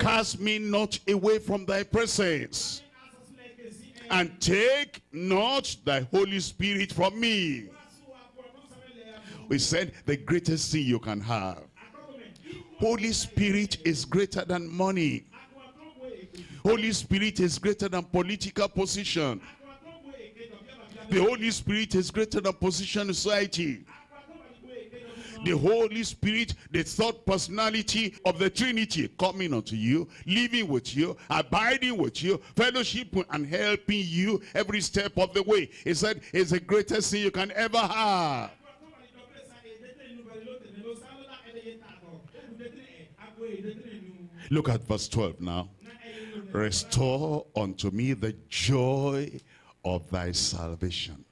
Cast me not away from thy presence, and take not thy Holy Spirit from me. We said the greatest thing you can have. Holy Spirit is greater than money. Holy Spirit is greater than political position. The Holy Spirit is greater than position in society. The Holy Spirit, the third personality of the Trinity, coming unto you, living with you, abiding with you, fellowship and helping you every step of the way. He said it's the greatest thing you can ever have. Look at verse twelve now. Restore unto me the joy of thy salvation.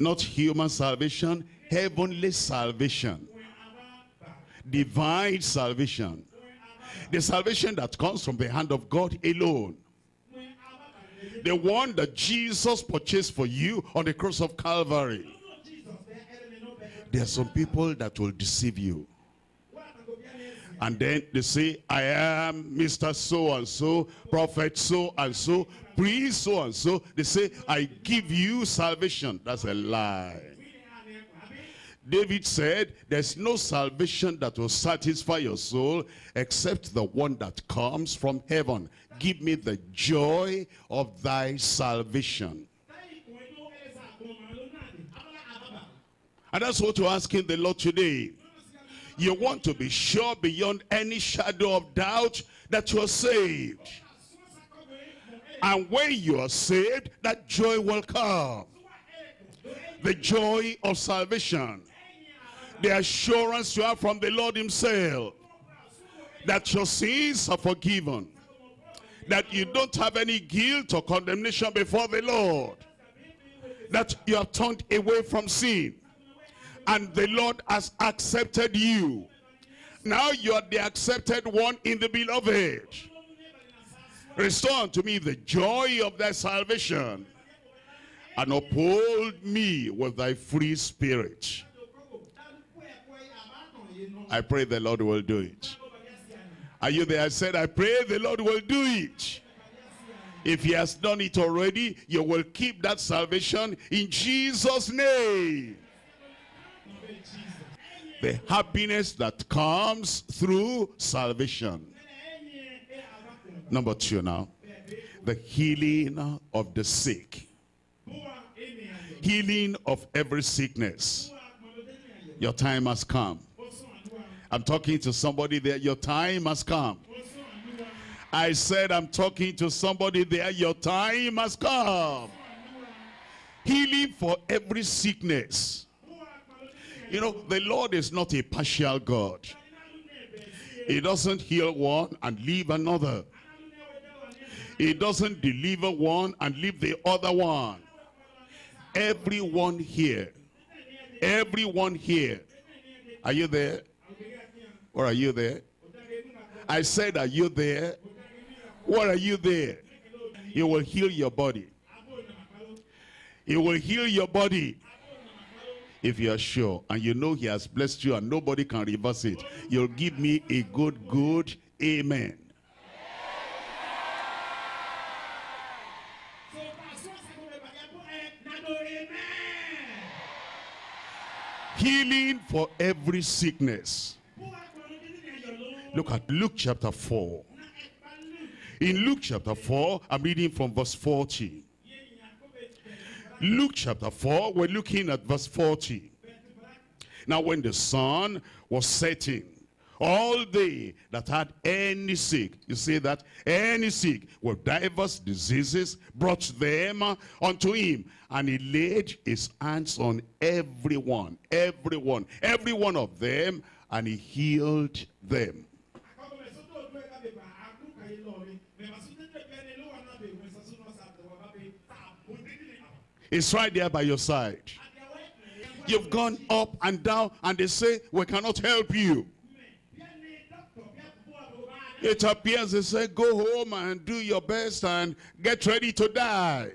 Not human salvation, heavenly salvation, divine salvation, the salvation that comes from the hand of God alone, the one that Jesus purchased for you on the cross of Calvary. There are some people that will deceive you, and then they say, I am Mister So-and-so, prophet so-and-so, priest so-and-so. They say, I give you salvation. That's a lie. David said, there's no salvation that will satisfy your soul except the one that comes from heaven. Give me the joy of thy salvation. And that's what you're asking the Lord today. You want to be sure beyond any shadow of doubt that you are saved. And when you are saved, that joy will come. The joy of salvation. The assurance you have from the Lord himself that your sins are forgiven, that you don't have any guilt or condemnation before the Lord, that you have turned away from sin, and the Lord has accepted you. Now you are the accepted one in the beloved. Restore unto me the joy of thy salvation, and uphold me with thy free spirit. I pray the Lord will do it. Are you there? I said, I pray the Lord will do it. If he has done it already, you will keep that salvation in Jesus' name. The happiness that comes through salvation. Number two now. The healing of the sick. Healing of every sickness. Your time has come. I'm talking to somebody there. Your time has come. I said I'm talking to somebody there. Your time has come. Healing for every sickness. You know, the Lord is not a partial God. He doesn't heal one and leave another. He doesn't deliver one and leave the other one. Everyone here. Everyone here. Are you there? Or are you there? I said, are you there? What are you there? He will heal your body. He will heal your body. If you are sure and you know he has blessed you and nobody can reverse it, you'll give me a good, good amen. Healing for every sickness. Look at Luke chapter four. In Luke chapter four, I'm reading from verse forty. Luke chapter four, we're looking at verse forty. Now when the sun was setting, all they that had any sick, you see that, any sick with diverse diseases, brought them unto him, and he laid his hands on everyone, everyone, every one of them, and he healed them. It's right there by your side. You've gone up and down and they say, we cannot help you. It appears they say, go home and do your best and get ready to die.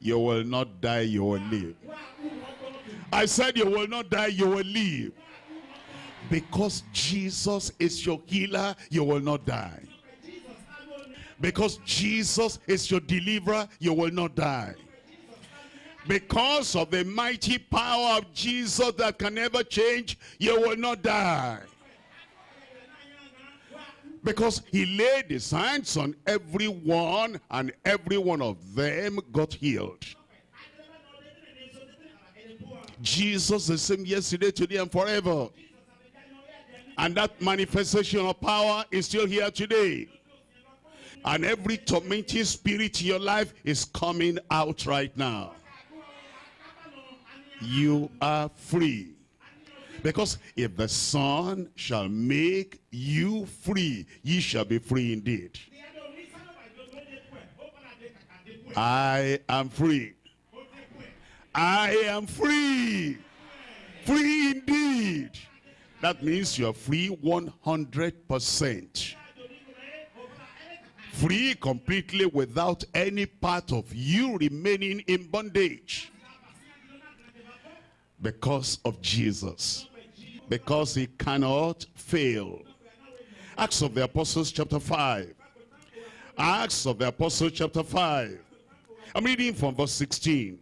You will not die, you will live. I said you will not die, you will live. Because Jesus is your healer, you will not die. Because Jesus is your deliverer, you will not die. Because of the mighty power of Jesus that can never change, you will not die. Because he laid his hands on everyone, and every one of them got healed. Jesus the same yesterday, today, and forever. And that manifestation of power is still here today. And every tormenting spirit in your life is coming out right now. You are free. Because if the Son shall make you free, ye shall be free indeed. I am free. I am free. Free indeed. That means you are free one hundred percent. Free completely without any part of you remaining in bondage. Because of Jesus. Because he cannot fail. Acts of the Apostles chapter five. Acts of the Apostles chapter five. I'm reading from verse sixteen.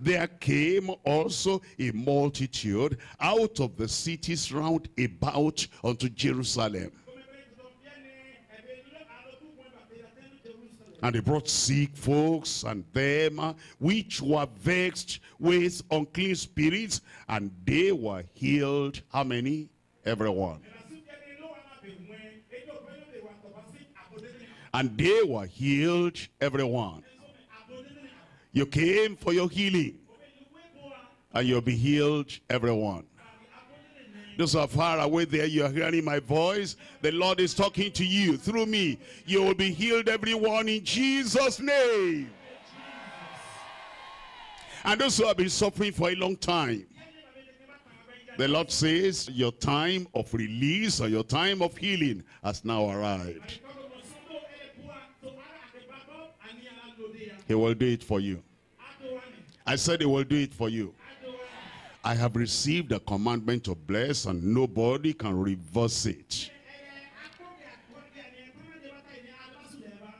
There came also a multitude out of the cities round about unto Jerusalem. And they brought sick folks and them which were vexed with unclean spirits, and they were healed. How many? Everyone. And they were healed, everyone. You came for your healing, and you'll be healed, everyone. Those who are far away there, you are hearing my voice. The Lord is talking to you through me. You will be healed, everyone, in Jesus' name. And those who have been suffering for a long time, the Lord says, your time of release or your time of healing has now arrived. He will do it for you. I said he will do it for you. I have received a commandment to bless, and nobody can reverse it.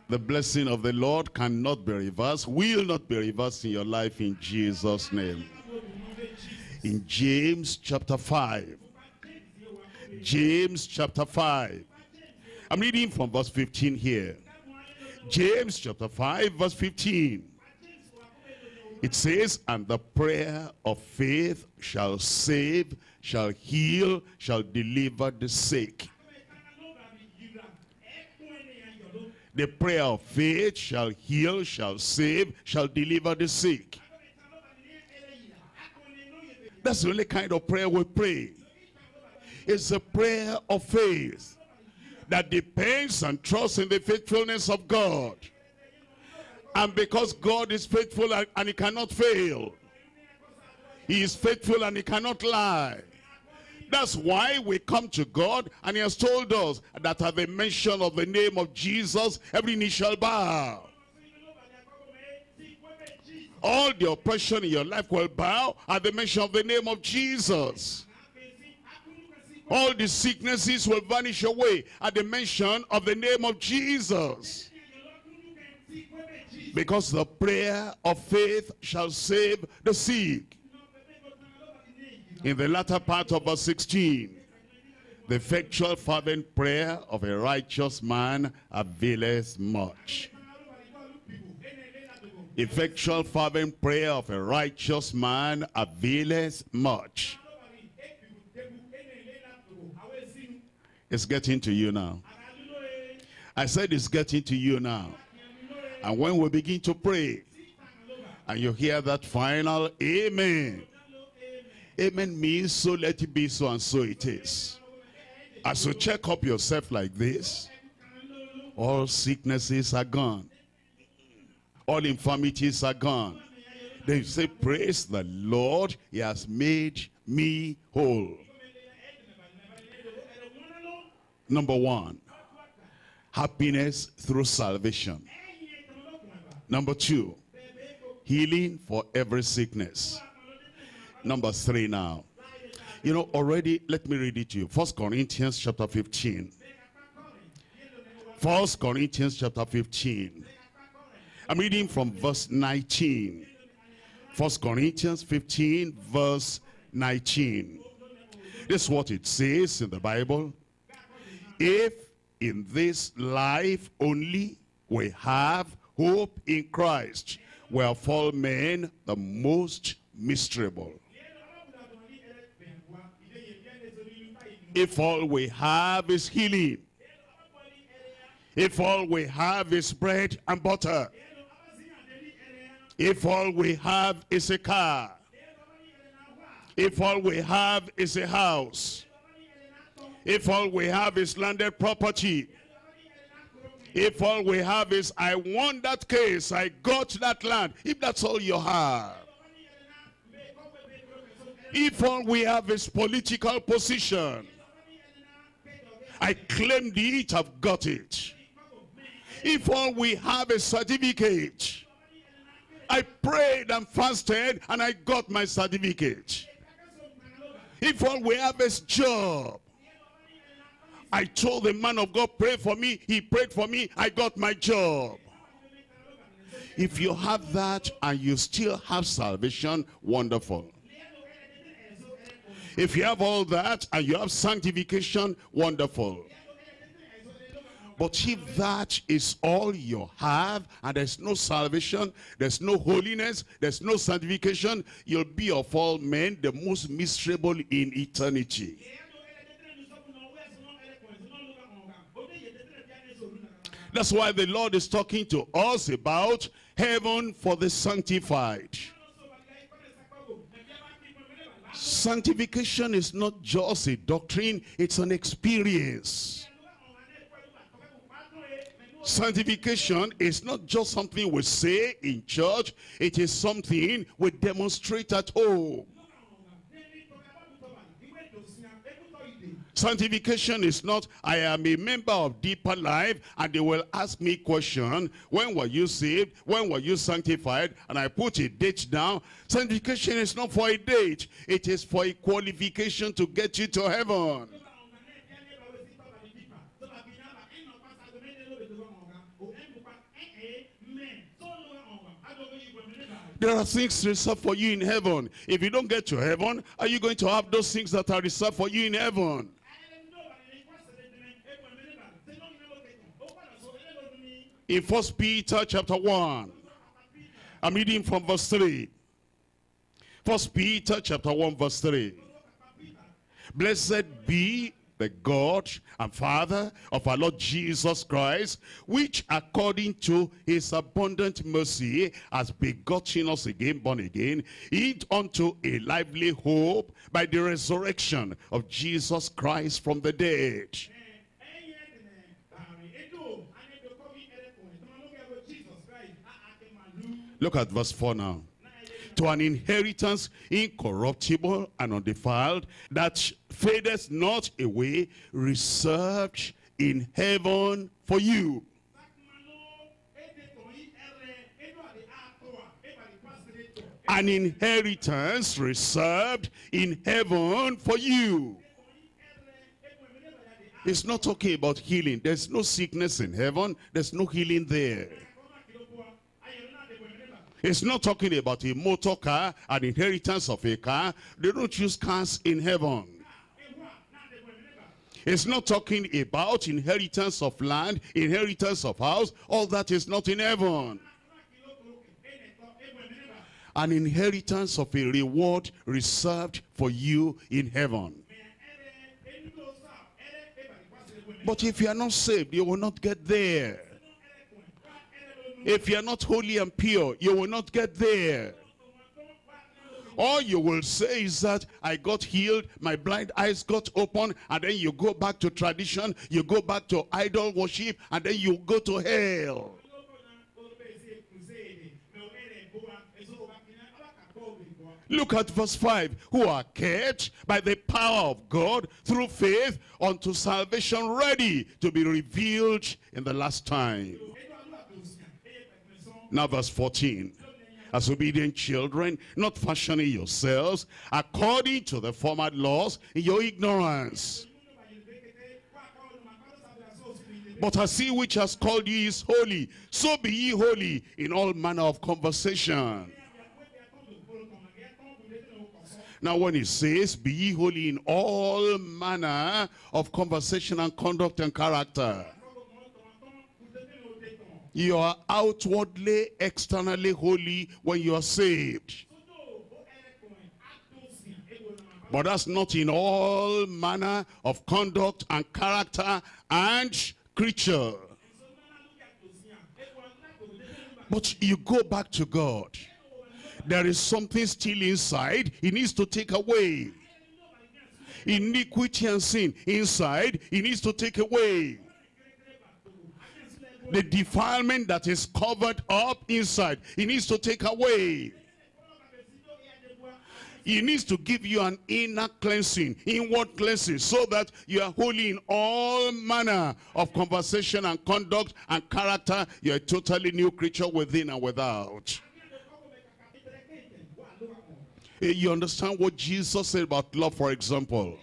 The blessing of the Lord cannot be reversed, will not be reversed in your life in Jesus' name. In James chapter five. James chapter five. I'm reading from verse fifteen here. James chapter five verse fifteen. It says, and the prayer of faith shall save, shall heal, shall deliver the sick. The prayer of faith shall heal, shall save, shall deliver the sick. That's the only kind of prayer we pray. It's a prayer of faith that depends and trusts in the faithfulness of God. And because God is faithful and he cannot fail. He is faithful and he cannot lie. That's why we come to God, and he has told us that at the mention of the name of Jesus, every knee shall bow. All the oppression in your life will bow at the mention of the name of Jesus. All the sicknesses will vanish away at the mention of the name of Jesus. Because the prayer of faith shall save the sick. In the latter part of verse sixteen, the effectual fervent prayer of a righteous man availeth much. Effectual fervent prayer of a righteous man availeth much. It's getting to you now. I said it's getting to you now. And when we begin to pray, and you hear that final amen. Amen means so let it be, so and so it is. As you check up yourself like this, all sicknesses are gone. All infirmities are gone. They say, praise the Lord, he has made me whole. Number one, happiness through salvation. Number two, healing for every sickness. Number three now. You know, already, let me read it to you. First Corinthians chapter fifteen. First Corinthians chapter fifteen. I'm reading from verse nineteen. First Corinthians fifteen, verse nineteen. This is what it says in the Bible. If in this life only we have hope in Christ, we are fall men the most miserable. If all we have is healing, if all we have is bread and butter, if all we have is a car, if all we have is a house, if all we have is landed property, if all we have is I won that case, I got that land, if that's all you have, if all we have is political position, I claimed it, I've got it. If all we have is certificate, I prayed and fasted and I got my certificate. If all we have is job, I told the man of God, pray for me, he prayed for me, I got my job. If you have that and you still have salvation, wonderful. If you have all that and you have sanctification, wonderful. But if that is all you have and there's no salvation, there's no holiness, there's no sanctification, you'll be of all men the most miserable in eternity. That's why the Lord is talking to us about heaven for the sanctified. Sanctification is not just a doctrine, it's an experience. Sanctification is not just something we say in church, it is something we demonstrate at home. Sanctification is not, I am a member of Deeper Life and they will ask me question, when were you saved, when were you sanctified, and I put a date down. Sanctification is not for a date, it is for a qualification to get you to heaven. There are things reserved for you in heaven. If you don't get to heaven, are you going to have those things that are reserved for you in heaven? In First Peter chapter one, I'm reading from verse three. First Peter chapter one, verse three. Blessed be the God and Father of our Lord Jesus Christ, which according to his abundant mercy has begotten us again, born again, unto a lively hope by the resurrection of Jesus Christ from the dead. Look at verse four now. To an inheritance incorruptible and undefiled, that fadeth not away, reserved in heaven for you. An inheritance reserved in heaven for you. It's not talking about healing. There's no sickness in heaven. There's no healing there. It's not talking about a motor car, an inheritance of a car. They don't use cars in heaven. It's not talking about inheritance of land, inheritance of house. All that is not in heaven. An inheritance of a reward reserved for you in heaven. But if you are not saved, you will not get there. If you are not holy and pure, you will not get there. All you will say is that I got healed, my blind eyes got open, and then you go back to tradition, you go back to idol worship, and then you go to hell. Look at verse five. Who are kept by the power of God through faith unto salvation, ready to be revealed in the last time. Now verse fourteen. As obedient children, not fashioning yourselves according to the former laws in your ignorance, but as he which has called you is holy, so be ye holy in all manner of conversation. Now when he says, be ye holy in all manner of conversation and conduct and character, you are outwardly, externally holy when you are saved. But that's not in all manner of conduct and character and creature. But you go back to God. There is something still inside he needs to take away. Iniquity and sin inside he needs to take away. The defilement that is covered up inside he needs to take away. He needs to give you an inner cleansing, inward cleansing, so that you are holy in all manner of conversation and conduct and character. You're a totally new creature within and without. You understand what Jesus said about love, for example.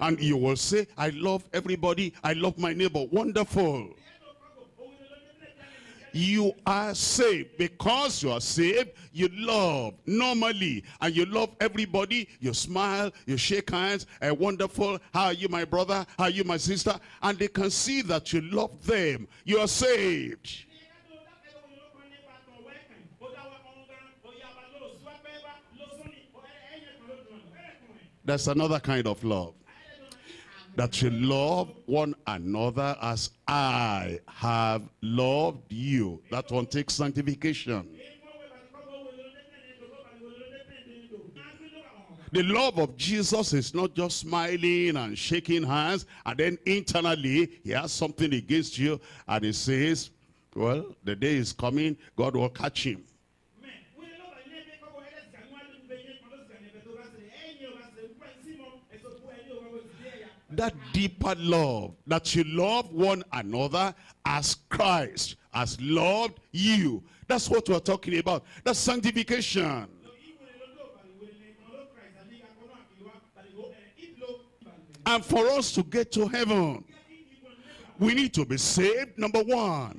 And you will say, I love everybody, I love my neighbor. Wonderful. You are saved. Because you are saved, you love normally. And you love everybody. You smile, you shake hands. Hey, wonderful. How are you, my brother? How are you, my sister? And they can see that you love them. You are saved. That's another kind of love. That you love one another as I have loved you. That one takes sanctification. The love of Jesus is not just smiling and shaking hands, and then internally he has something against you, and he says, well, the day is coming, God will catch him. That deeper love, that you love one another as Christ has loved you. That's what we're talking about. That's sanctification. And for us to get to heaven, we need to be saved, number one.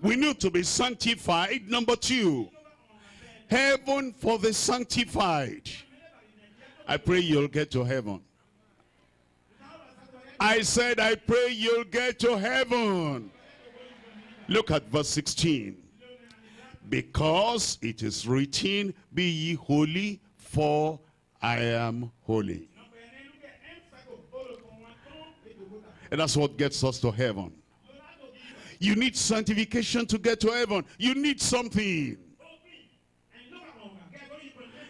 We need to be sanctified, number two. Heaven for the sanctified. I pray you'll get to heaven. I said, I pray you'll get to heaven. Look at verse sixteen. Because it is written, be ye holy, for I am holy. And that's what gets us to heaven. You need sanctification to get to heaven. You need something.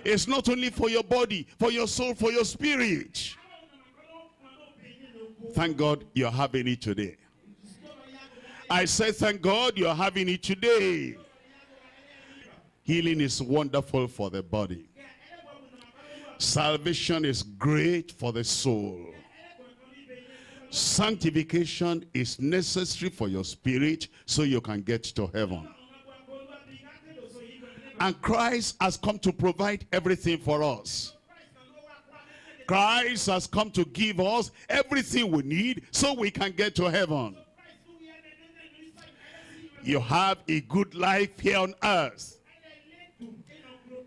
It's not only for your body, for your soul, for your spirit. Thank God you're having it today. I said, thank God you're having it today. Healing is wonderful for the body. Salvation is great for the soul. Sanctification is necessary for your spirit so you can get to heaven. And Christ has come to provide everything for us. Christ has come to give us everything we need so we can get to heaven. You have a good life here on earth.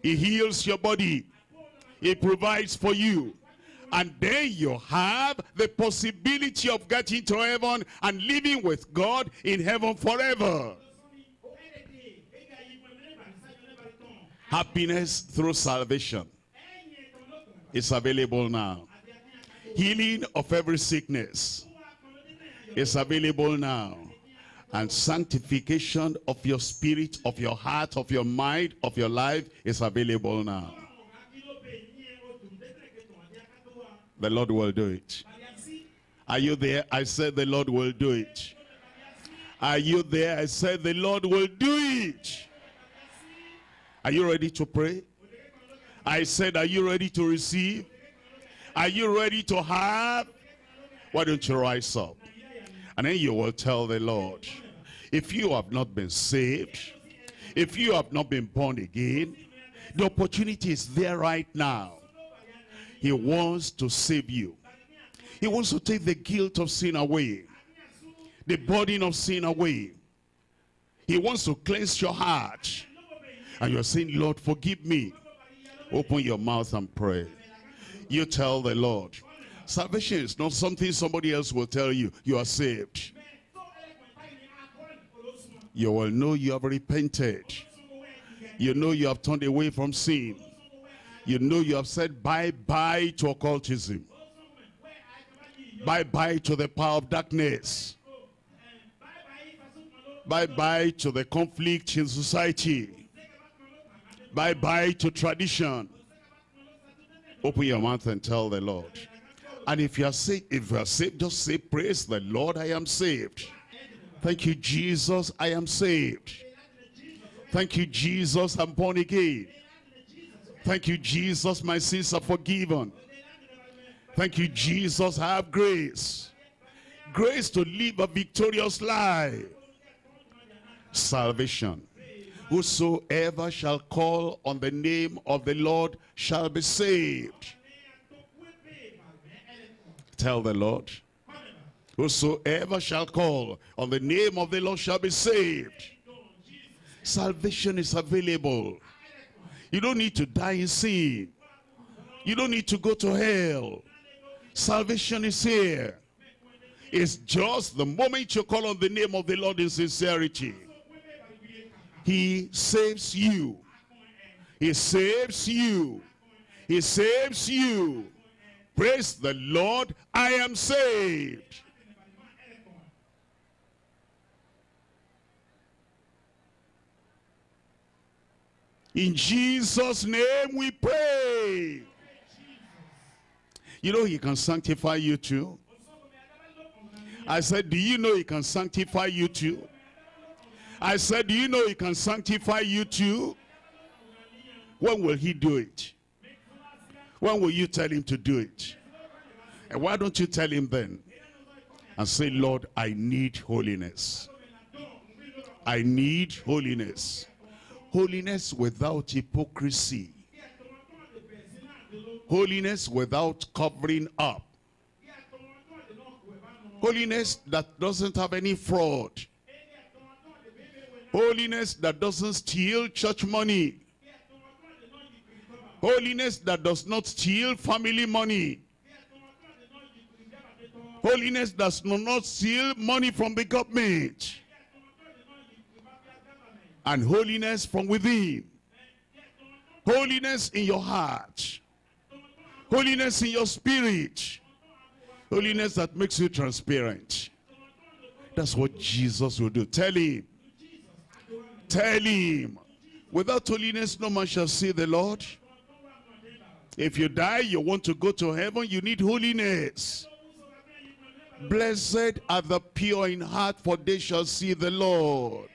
He heals your body. He provides for you. And then you have the possibility of getting to heaven and living with God in heaven forever. Happiness through salvation. It's available now. Healing of every sickness is available now. And sanctification of your spirit, of your heart, of your mind, of your life is available now. The Lord will do it. Are you there? I said the Lord will do it. Are you there? I said the Lord will do it. Are you ready to pray? I said, are you ready to receive? Are you ready to have? Why don't you rise up? And then you will tell the Lord, if you have not been saved, if you have not been born again, the opportunity is there right now. He wants to save you. He wants to take the guilt of sin away, the burden of sin away. He wants to cleanse your heart. And you're saying, Lord, forgive me. Open your mouth and pray. You tell the Lord. Salvation is not something somebody else will tell you. You are saved. You will know you have repented. You know you have turned away from sin. You know you have said bye-bye to occultism. Bye-bye to the power of darkness. Bye-bye to the conflict in society. Bye-bye to tradition. Open your mouth and tell the Lord. And if you are saved, if you are saved, just say, praise the Lord, I am saved. Thank you, Jesus, I am saved. Thank you, Jesus, I'm born again. Thank you, Jesus, my sins are forgiven. Thank you, Jesus, I have grace. Grace to live a victorious life. Salvation. Whosoever shall call on the name of the Lord shall be saved. Tell the Lord. Whosoever shall call on the name of the Lord shall be saved. Salvation is available. You don't need to die in sin. You don't need to go to hell. Salvation is here. It's just the moment you call on the name of the Lord in sincerity. He saves you. He saves you. He saves you. Praise the Lord, I am saved. In Jesus' name we pray. You know he can sanctify you too. I said, do you know he can sanctify you too? I said, do you know he can sanctify you too? When will he do it? When will you tell him to do it? And why don't you tell him then? And say, Lord, I need holiness. I need holiness. Holiness without hypocrisy. Holiness without covering up. Holiness that doesn't have any fraud. Holiness that doesn't steal church money. Holiness that does not steal family money. Holiness that does not steal money from the government. And holiness from within. Holiness in your heart. Holiness in your spirit. Holiness that makes you transparent. That's what Jesus will do. Tell him. Tell him, without holiness no man shall see the Lord. If you die, you want to go to heaven, you need holiness. Blessed are the pure in heart, for they shall see the Lord.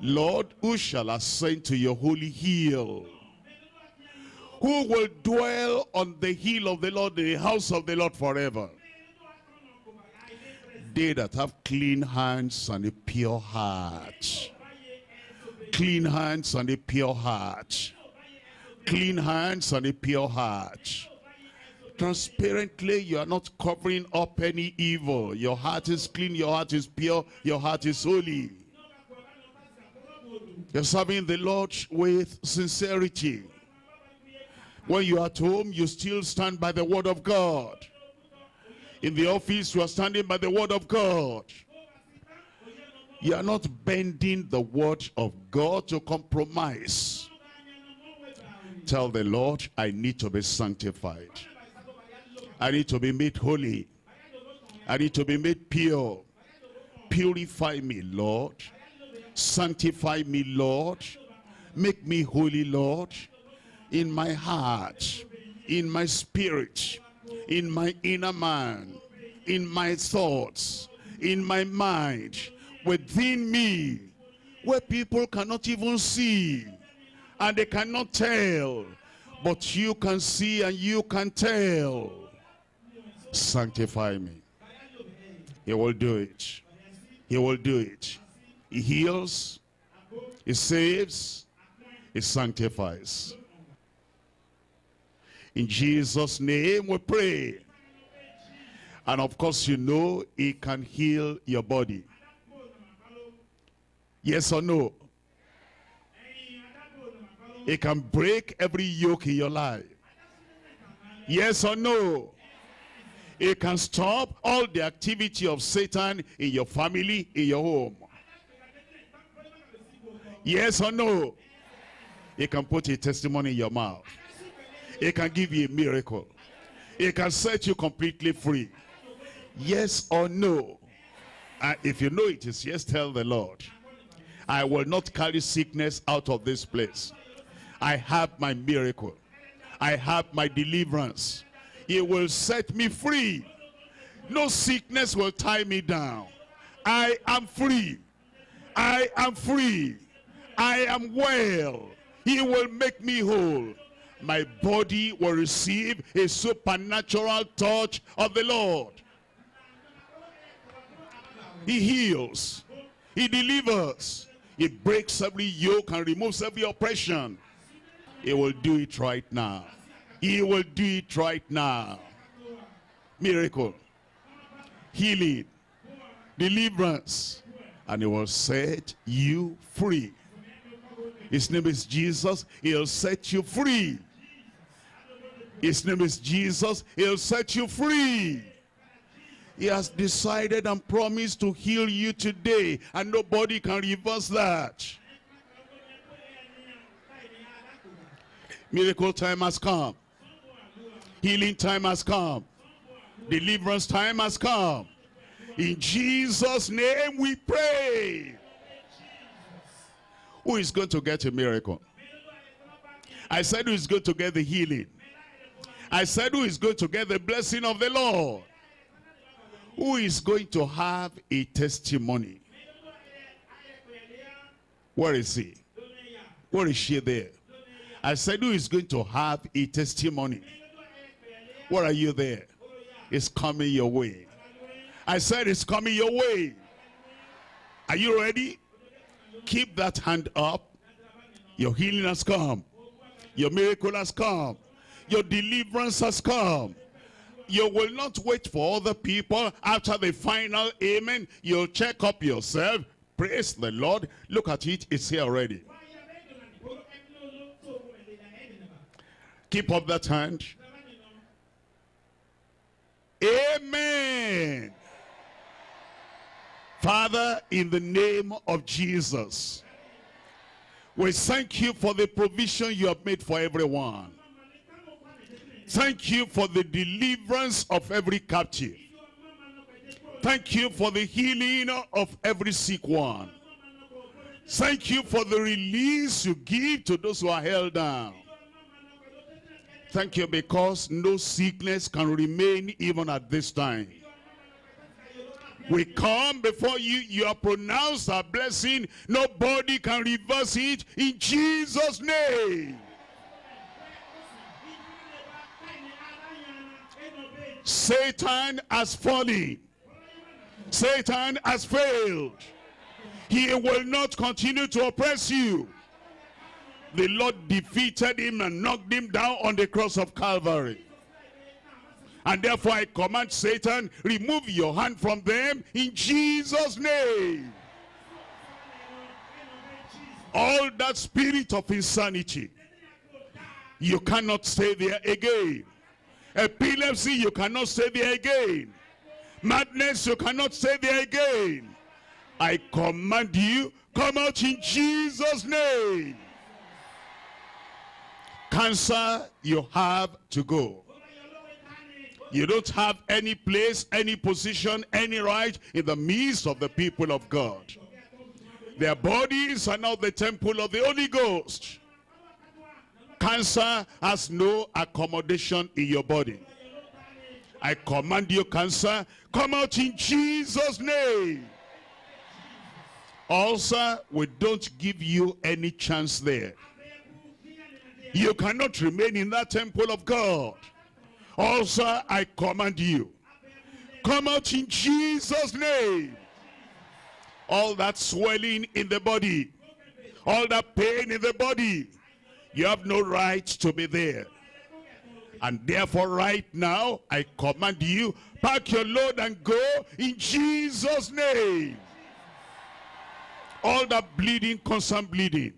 Lord, who shall ascend to your holy hill? Who will dwell on the hill of the Lord, the house of the Lord forever? They that have clean hands and a pure heart. Clean hands and a pure heart. Clean hands and a pure heart. Transparently, you are not covering up any evil. Your heart is clean, your heart is pure, your heart is holy. You're serving the Lord with sincerity. When you are at home, you still stand by the word of God. In the office, you are standing by the word of God. You are not bending the word of God to compromise. Tell the Lord, I need to be sanctified. I need to be made holy. I need to be made pure. Purify me, Lord. Sanctify me, Lord. Make me holy, Lord. In my heart, in my spirit, in my inner man, in my thoughts, in my mind, within me, where people cannot even see, and they cannot tell. But you can see and you can tell. Sanctify me. He will do it. He will do it. He heals. He saves. He sanctifies. In Jesus' name we pray. And of course you know he can heal your body. Yes or no? He can break every yoke in your life. Yes or no? He can stop all the activity of Satan in your family, in your home. Yes or no? He can put a testimony in your mouth. He can give you a miracle. He can set you completely free. Yes or no? And if you know it is yes, tell the Lord, I will not carry sickness out of this place. I have my miracle. I have my deliverance. It will set me free. No sickness will tie me down. I am free. I am free. I am well. He will make me whole. My body will receive a supernatural touch of the Lord. He heals. He delivers. He breaks every yoke and removes every oppression. He will do it right now. He will do it right now. Miracle, healing, deliverance, and he will set you free. His name is Jesus. He'll set you free. His name is Jesus. He'll set you free. He has decided and promised to heal you today, and nobody can reverse that. Miracle time has come. Healing time has come. Deliverance time has come. In Jesus' name we pray. Who is going to get a miracle? I said, who is going to get the healing? I said, who is going to get the blessing of the Lord? Who is going to have a testimony? Where is he? Where is she there? I said, who is going to have a testimony? Where are you there? It's coming your way. I said, it's coming your way. Are you ready? Keep that hand up. Your healing has come. Your miracle has come. Your deliverance has come. You will not wait for other people. After the final amen, you'll check up yourself. Praise the Lord. Look at it. It's here already. Keep up that hand. Amen. Father, in the name of Jesus, we thank you for the provision you have made for everyone. Thank you for the deliverance of every captive. Thank you for the healing of every sick one. Thank you for the release you give to those who are held down. Thank you because no sickness can remain even at this time. We come before you, you have pronounced our blessing. Nobody can reverse it in Jesus' name. Satan has fallen. Satan has failed. He will not continue to oppress you. The Lord defeated him and knocked him down on the cross of Calvary. And therefore I command Satan, remove your hand from them in Jesus' name. All that spirit of insanity, you cannot stay there again. Epilepsy, you cannot stay there again. Madness, you cannot stay there again. I command you, come out in Jesus' name. Cancer, you have to go. You don't have any place, any position, any right in the midst of the people of God. Their bodies are now the temple of the Holy Ghost. Cancer has no accommodation in your body. I command you, cancer, come out in Jesus' name. Also, we don't give you any chance there. You cannot remain in that temple of God. Also, I command you, come out in Jesus' name. All that swelling in the body, all that pain in the body, you have no right to be there. And therefore, right now, I command you, pack your load and go in Jesus' name. All that bleeding, constant bleeding,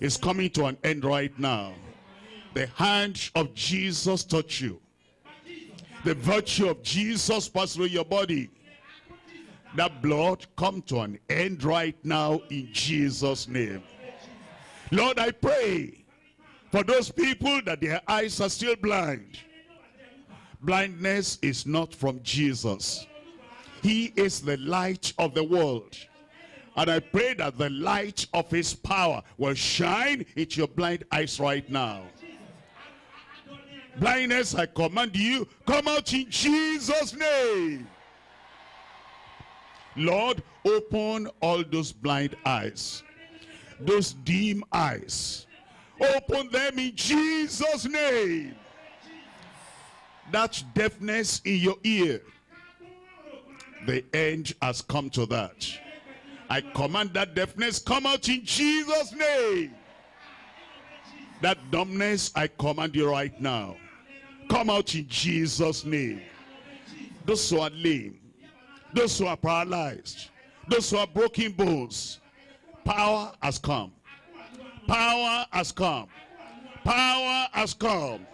is coming to an end right now. The hand of Jesus touched you. The virtue of Jesus passed through your body. That blood come to an end right now in Jesus' name. Lord, I pray for those people that their eyes are still blind. Blindness is not from Jesus. He is the light of the world. And I pray that the light of his power will shine into your blind eyes right now. Blindness, I command you, come out in Jesus' name. Lord, open all those blind eyes, those dim eyes. Open them in Jesus' name. That deafness in your ear, the end has come to that. I command that deafness, come out in Jesus' name. That dumbness, I command you right now, come out in Jesus' name. Those who are lame, those who are paralyzed, those who are broken bones, power has come. Power has come. Power has come.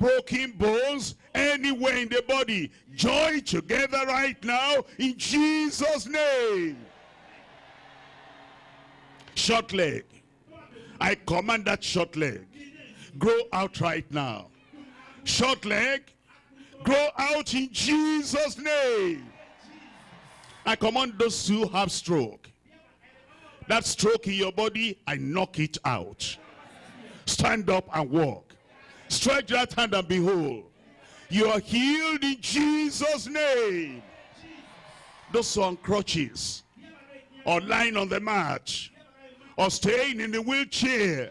Broken bones anywhere in the body, join together right now in Jesus' name. Short leg, I command that short leg, grow out right now. Short leg, grow out in Jesus' name. I command those who have stroke, that stroke in your body, I knock it out. Stand up and walk. Stretch that hand and behold, you are healed in Jesus' name. Those who are on crutches, or lying on the mat, or staying in the wheelchair,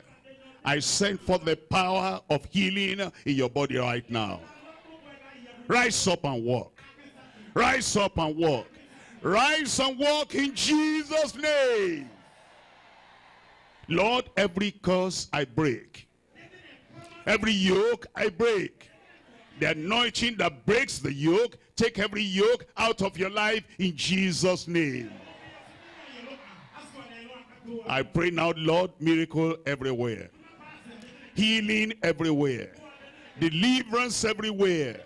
I send forth the power of healing in your body right now. Rise up and walk. Rise up and walk. Rise and walk in Jesus' name. Lord, every curse I break, every yoke I break, the anointing that breaks the yoke, take every yoke out of your life in Jesus' name. I pray now, Lord, miracle everywhere, healing everywhere, deliverance everywhere.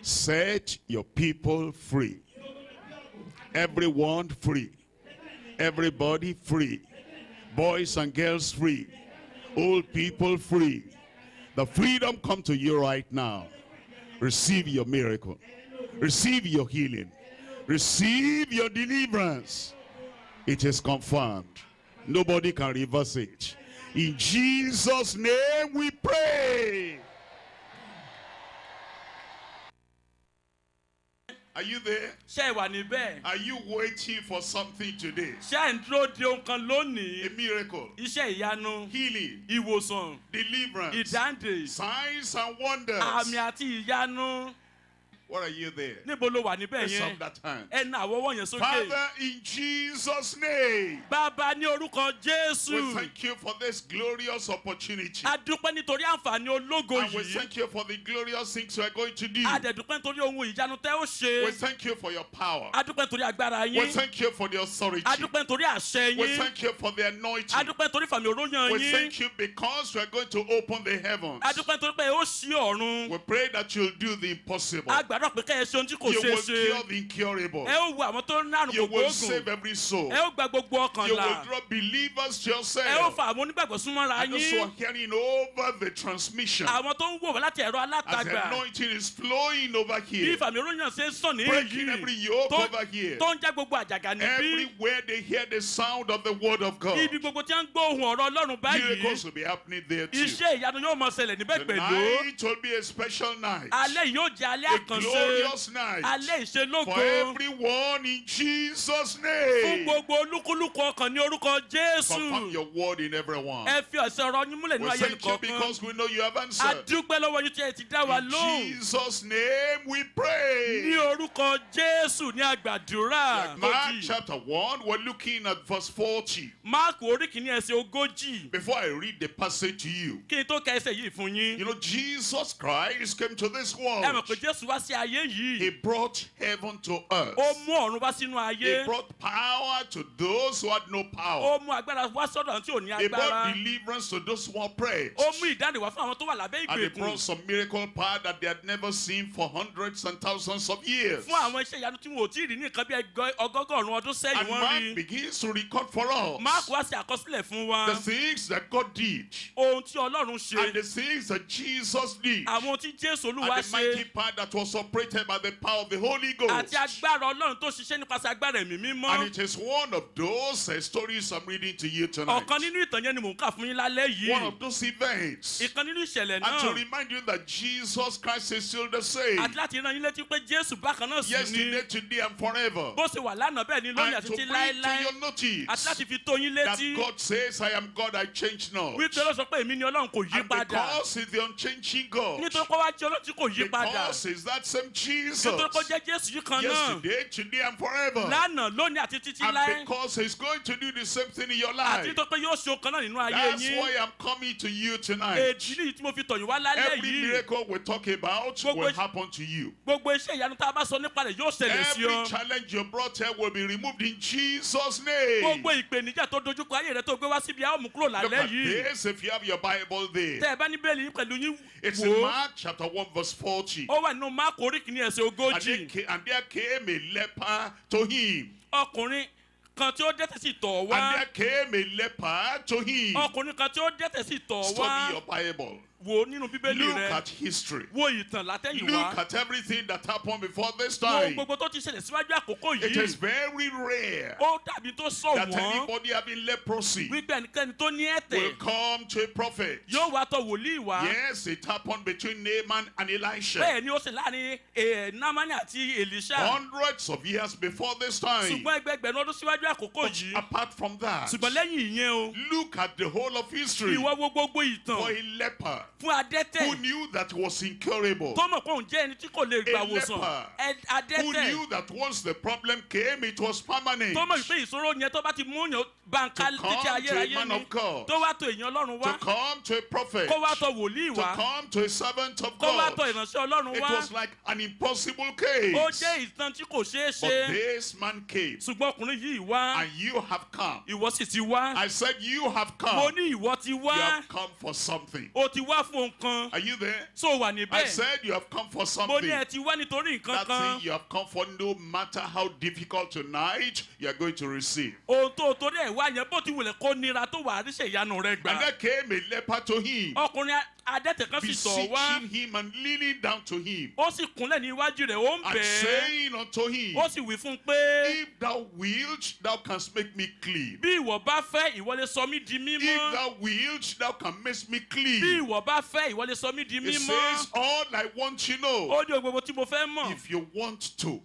Set your people free. Everyone free. Everybody free. Boys and girls free. Old people free. The freedom come to you right now. Receive your miracle. Receive your healing. Receive your deliverance. It is confirmed. Nobody can reverse it. In Jesus' name we pray. Are you there? Are you waiting for something today? A miracle. Healing. Deliverance. Signs and wonders. What are you there? Raise up that hand. Father, in Jesus' name, we thank you for this glorious opportunity. And we thank you for the glorious things we are going to do. We thank you for your power. We thank you for the authority. We thank you for the anointing. We thank you because we are going to open the heavens. We pray that you'll do the impossible. You will cure the incurable. You will save every soul. You will draw believers to yourself. And those who are hearing over the transmission, as the anointing is flowing over here, breaking every yoke over here. Everywhere they hear the sound of the word of God, miracles will be happening there too. Tonight will be a special night. It glorious night. For everyone in Jesus' name. Confirm your word in everyone. We thank you because we know you have answered. In Jesus' name we pray. Like Mark chapter one, we're looking at verse forty. Before I read the passage to you, you know, Jesus Christ came to this world. He brought heaven to earth. He brought power to those who had no power. He brought deliverance to those who were prayed. And he brought some miracle power that they had never seen for hundreds and thousands of years. And Mark begins to record for us the things that God did and the things that Jesus did and the mighty power that was operated by the power of the Holy Ghost. And it is one of those uh, stories I'm reading to you tonight. One of those events. And to remind you that Jesus Christ is still the same. Yesterday, today and forever. And to bring to your notice that God says, I am God, I change not. And because he's the unchanging God, because he's that same Jesus, yesterday, today and forever, and because he's going to do the same thing in your life, that's why I'm coming to you tonight. Every miracle we talk about will happen to you. Every challenge you brought here will be removed in Jesus' name. Look at this if you have your Bible there. It's in Mark chapter one verse forty. And, came, and there came a leper to him. And there came a leper to him. Study your Bible. Look at history. Look at everything that happened before this time. It is very rare that anybody having leprosy will come to a prophet. Yes, it happened between Naaman and Elisha. Hundreds of years before this time. But apart from that, look at the whole of history. For a leper who knew that was incurable, a leper who knew that once the problem came, it was permanent, to come to a man of God, to come to a prophet, to come to a servant of God, it was like an impossible case. But this man came, and you have come. I said you have come. You have come for something. Are you there? I said you have come for something. That thing you have come for, no matter how difficult tonight, you are going to receive. And there came a leper to him, beseeching him and kneeling down to him, and saying unto him, if thou wilt, thou canst make me clean. If thou wilt, thou can make me clean. It says, all I want you know, if you want to,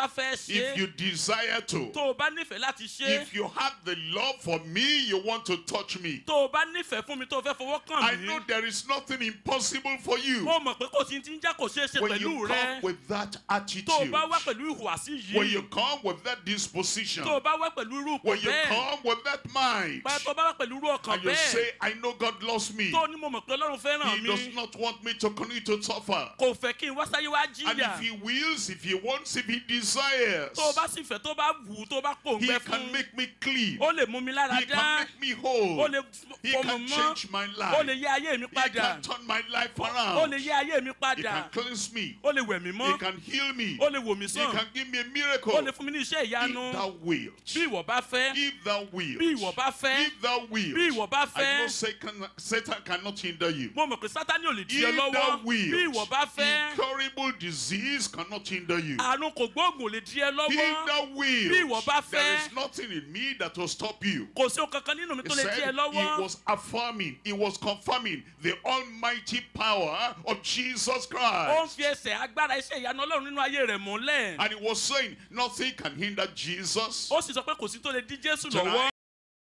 if you desire to, if you have the love for me, you want to touch me. I know there is nothing impossible for you. When you come with that attitude, when you come with that disposition, when you come with that mind, and you say, I know God loves me. He does not want me to continue to suffer. And if he wills, if he wants, if he desires, he can make me clean. He can make me whole. He can change my life. He can turn my life around. He can cleanse me. He can heal me. He can give me a miracle. If thou wilt. If thou wilt. If thou wilt. I know Satan, Satan cannot hinder you. If thou wilt, incurable disease cannot hinder you. thou wilt, there is nothing in me that will stop you. He said it was affirming, it was confirming the almighty power of Jesus Christ. And he was saying, nothing can hinder Jesus. Tonight,